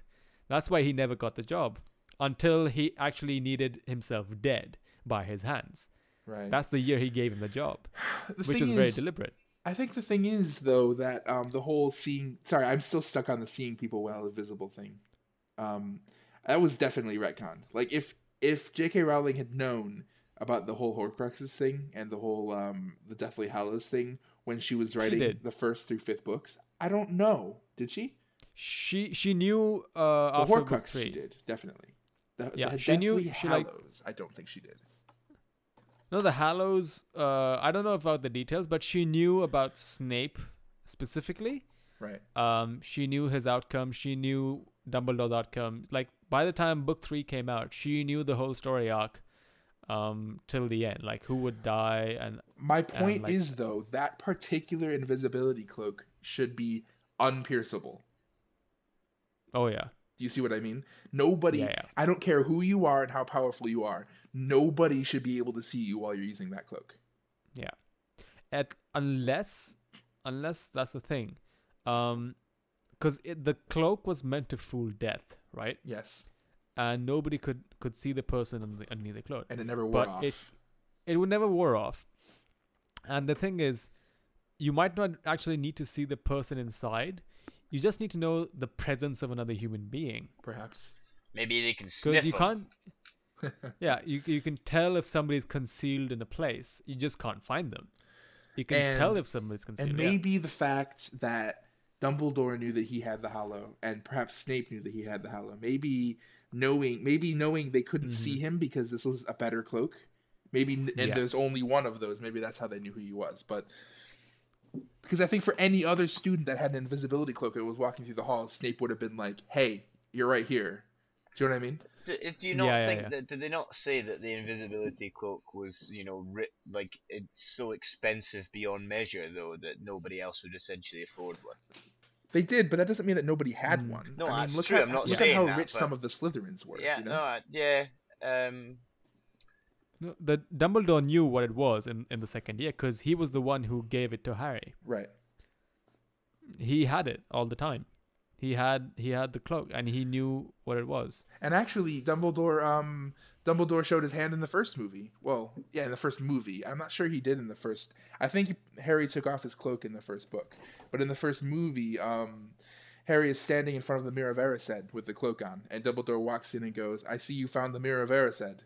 That's why he never got the job until he actually needed himself dead by his hands. Right. That's the year he gave him the job, the which was is, very deliberate. I think the thing is, though, that um, the whole seeing... Sorry, I'm still stuck on the seeing people while invisible thing. Um, that was definitely retconned. Like, if, if J K. Rowling had known about the whole Horcruxes thing and the whole um, the Deathly Hallows thing when she was writing she the first through fifth books, I don't know. Did she? She she knew uh, the after Horcrux. She did definitely. The, yeah, the she knew. She Hallows, like, I don't think she did. No, the Hallows. Uh, I don't know about the details, but she knew about Snape specifically. Right. Um, she knew his outcome. She knew Dumbledore's outcome. Like by the time book three came out, she knew the whole story arc, um, till the end. Like who would die and. My point and, like, is though that particular invisibility cloak should be unpierceable. Oh, yeah. Do you see what I mean? Nobody, yeah, yeah. I don't care who you are and how powerful you are, nobody should be able to see you while you're using that cloak. Yeah. At, unless, unless that's the thing. Um, because the cloak was meant to fool death, right? Yes. And nobody could, could see the person under the, underneath the cloak. And it never wore but off. It, it would never wear off. And the thing is, you might not actually need to see the person inside. You just need to know the presence of another human being. Perhaps. Maybe they can sniff you them. Can't, yeah, you, you can tell if somebody's concealed in a place. You just can't find them. You can and, tell if somebody's concealed. And maybe yeah. the fact that Dumbledore knew that he had the Hallow and perhaps Snape knew that he had the Hallow. Maybe knowing maybe knowing they couldn't mm-hmm. see him because this was a better cloak. Maybe and yeah. there's only one of those. Maybe that's how they knew who he was. But... Because I think for any other student that had an invisibility cloak and was walking through the hall, Snape would have been like, "Hey, you're right here." Do you know what I mean? Do, do you not yeah, think yeah, yeah. that? Did they not say that the invisibility cloak was, you know, ri like it's so expensive beyond measure, though, that nobody else would essentially afford one? They did, but that doesn't mean that nobody had one. No, I mean, that's look true. At, I'm not look saying at how that, rich but... some of the Slytherins were. Yeah, you know? no, I, yeah. Um... The Dumbledore knew what it was in, in the second year because he was the one who gave it to Harry. Right. He had it all the time. He had he had the cloak and he knew what it was. And actually, Dumbledore um Dumbledore showed his hand in the first movie. Well, yeah, in the first movie. I'm not sure he did in the first. I think Harry took off his cloak in the first book, but in the first movie, um, Harry is standing in front of the Mirror of Erised with the cloak on, and Dumbledore walks in and goes, "I see you found the Mirror of Erised."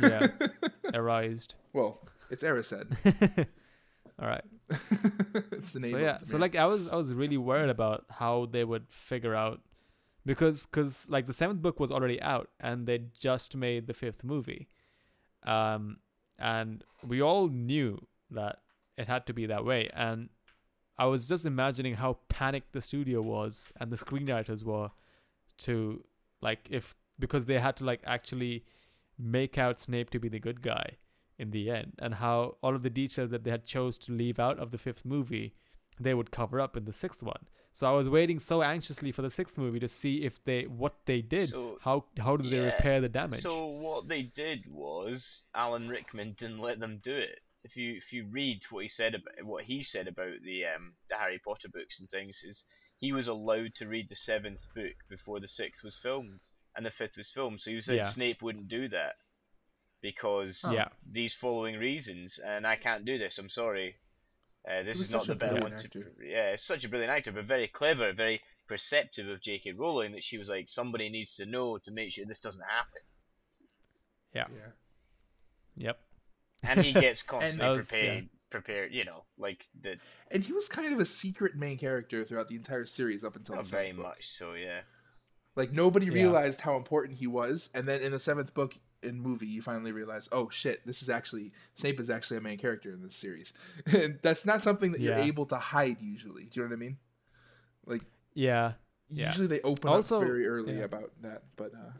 Yeah, Erised. Well, it's Erised. All right. It's the name. So yeah, so like I was, I was really worried about how they would figure out, because, cause like the seventh book was already out and they just made the fifth movie, um, and we all knew that it had to be that way, and I was just imagining how panicked the studio was and the screenwriters were, to like if because they had to like actually. Make out Snape to be the good guy in the end, and how all of the details that they had chose to leave out of the fifth movie they would cover up in the sixth one. So I was waiting so anxiously for the sixth movie to see if they what they did, so, how how did yeah. they repair the damage. So what they did was Alan Rickman didn't let them do it. If you if you read what he said about what he said about the um the Harry Potter books and things, is he was allowed to read the seventh book before the sixth was filmed. And the fifth was filmed, so you said yeah. Snape wouldn't do that because oh. these following reasons, and I can't do this. I'm sorry. Uh, this is not the better one. To, yeah, it's such a brilliant actor, but very clever, very perceptive of J K. Rowling that she was like, somebody needs to know to make sure this doesn't happen. Yeah. yeah. Yep. And he gets constantly was, prepared, yeah. prepared. You know, like the. And he was kind of a secret main character throughout the entire series up until. Not the very book. much so, yeah. Like, nobody realized yeah. how important he was, and then in the seventh book and movie, you finally realize, oh, shit, this is actually... Snape is actually a main character in this series. And that's not something that yeah. you're able to hide, usually. Do you know what I mean? Like... Yeah. Usually yeah. they open also, up very early yeah. about that, but... Uh...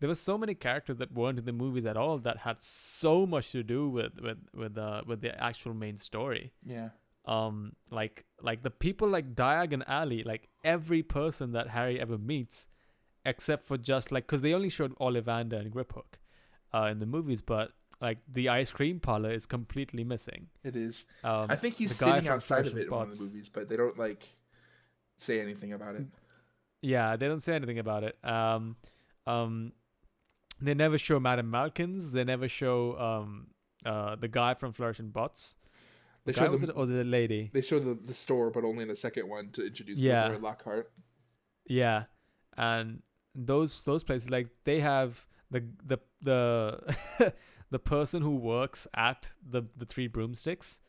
There were so many characters that weren't in the movies at all that had so much to do with, with, with, uh, with the actual main story. Yeah. Um, like, like the people like Diagon Alley, like every person that Harry ever meets, except for just like, cause they only showed Ollivander and Griphook, uh, in the movies, but like the ice cream parlor is completely missing. It is. Um, I think he's sitting outside of it in one of the movies, but they don't like say anything about it. Yeah, they don't say anything about it. Um, um, they never show Madame Malkins. They never show um, uh, the guy from Flourish and Bots. The they guy show them, or the lady. They show the, the store, but only in the second one to introduce yeah. Miller Lockhart. Yeah, and those those places, like, they have the the the the person who works at the the Three Broomsticks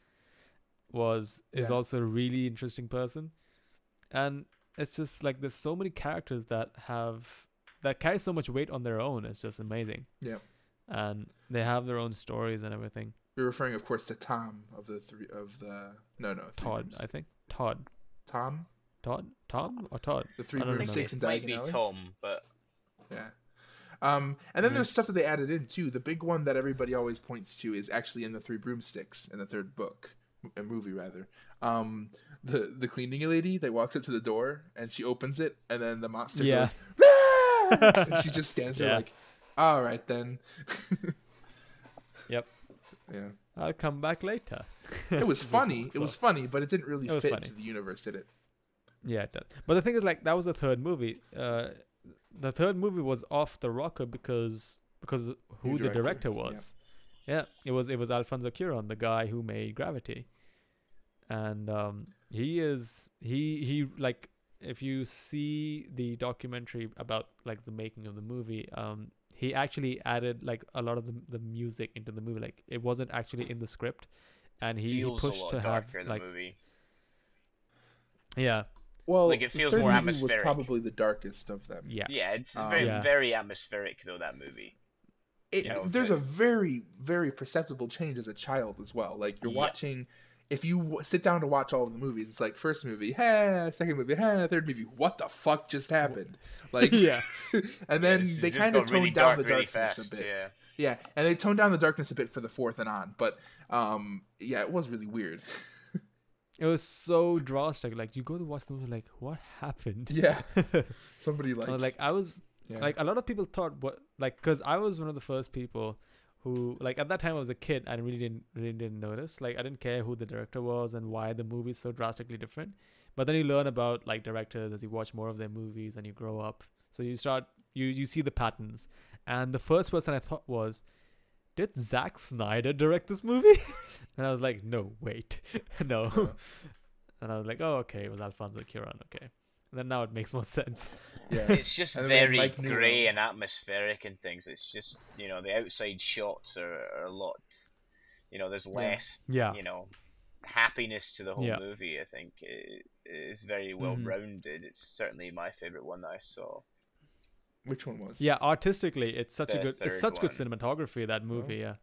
was is yeah. also a really interesting person, and it's just like there's so many characters that have that carry so much weight on their own. It's just amazing. Yeah, and they have their own stories and everything. You're referring, of course, to Tom of the three of the no no Todd rooms. I think Todd Tom Todd Tom or Todd the Three Broomsticks and Diagon Alley. Maybe Tom, but yeah. Um, and then mm-hmm. there's stuff that they added in too. The big one that everybody always points to is actually in the Three Broomsticks in the third book, a movie rather. Um, the the cleaning lady that walks up to the door and she opens it and then the monster yeah. goes, "Ah!" and she just stands there yeah. like, "All right then." Yep. Yeah. I'll come back later. It was funny. It was funny, but it didn't really it fit into the universe, did it? Yeah, it does. But the thing is, like, that was the third movie. Uh, the third movie was off the rocker because because who New the director, director was. Yeah. yeah, it was it was Alfonso Cuarón, the guy who made Gravity, and um, he is he he like if you see the documentary about like the making of the movie, um, he actually added like a lot of the, the music into the movie. Like, it wasn't actually in the script, and he, he pushed to have like the movie. yeah. Well, like, it feels more atmospheric. Was probably the darkest of them. Yeah, yeah, it's um, very, yeah. very atmospheric though, that movie. It, you know, there's but... a very, very perceptible change as a child as well. Like, you're yeah. watching, if you w sit down to watch all of the movies, it's like first movie, hey, second movie, hey, third movie, what the fuck just happened? Like, yeah, and then yeah, they kind of toned really down dark, the darkness really a bit. Yeah. yeah, and they toned down the darkness a bit for the fourth and on. But um, yeah, it was really weird. It was so drastic. Like, you go to watch the movie, like, what happened? Yeah, somebody like so, like I was yeah. like a lot of people thought what like because I was one of the first people who, like, at that time I was a kid. I really didn't really didn't notice. Like, I didn't care who the director was and why the movie's so drastically different. But then you learn about like directors as you watch more of their movies and you grow up. So you start you you see the patterns. And the first person I thought was, did Zack Snyder direct this movie? And I was like, no, wait, no. Yeah. And I was like, oh, okay, it was Alfonso Cuarón, okay. And then now it makes more sense. Yeah, it's just very like grey and atmospheric and things. It's just, you know, the outside shots are, are a lot. You know, there's less, yeah. you know, happiness to the whole yeah. movie. I think it, it's very well rounded. Mm. It's certainly my favorite one that I saw. Which one was? Yeah, artistically, it's such the a good, it's such one. good cinematography, that movie. Oh. Yeah,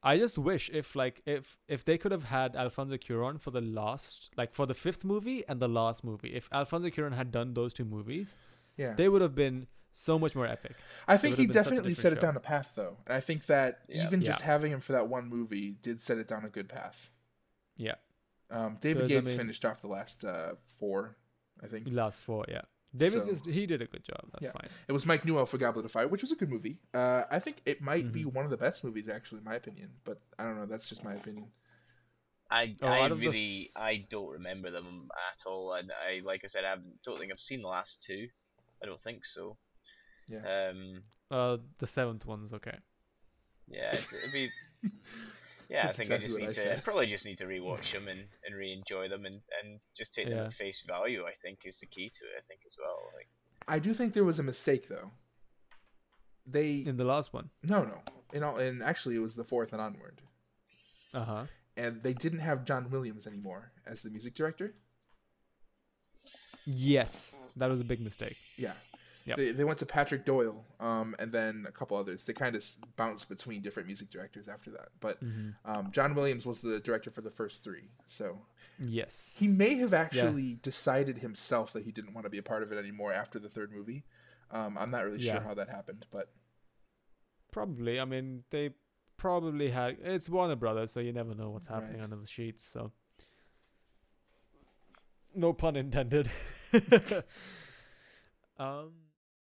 I just wish if like if if they could have had Alfonso Cuarón for the last, like for the fifth movie and the last movie. If Alfonso Cuarón had done those two movies, yeah, they would have been so much more epic. I think he definitely set show. it down a path, though, and I think that yeah. even yeah. just having him for that one movie did set it down a good path. Yeah, um, David Yates I mean, finished off the last uh, four, I think. Last four, yeah. David, so, is, he did a good job. That's yeah. fine. It was Mike Newell for Goblet of Fire, which was a good movie. Uh, I think it might mm-hmm. be one of the best movies, actually, in my opinion. But I don't know. That's just my opinion. I, oh, I really, s- I don't remember them at all. And I, like I said, I don't think I've seen the last two. I don't think so. Yeah. Um. Uh, the seventh one's okay. Yeah, it'd, it'd be. Yeah, I think exactly I just need I to said. probably just need to rewatch them and, and re-enjoy them and, and just take yeah. them at face value. I think is the key to it. I think as well. Like, I do think there was a mistake though. They in the last one. No, no. In all, and actually, it was the fourth and onward. Uh huh. And they didn't have John Williams anymore as the music director. Yes, that was a big mistake. Yeah. Yep. They, they went to Patrick Doyle, um, and then a couple others. They kind of bounced between different music directors after that. But mm-hmm. um, John Williams was the director for the first three. So yes, he may have actually yeah. decided himself that he didn't want to be a part of it anymore after the third movie. Um, I'm not really yeah. sure how that happened, but probably. I mean, they probably had. It's Warner Brothers, so you never know what's happening right. under the sheets. So no pun intended. um.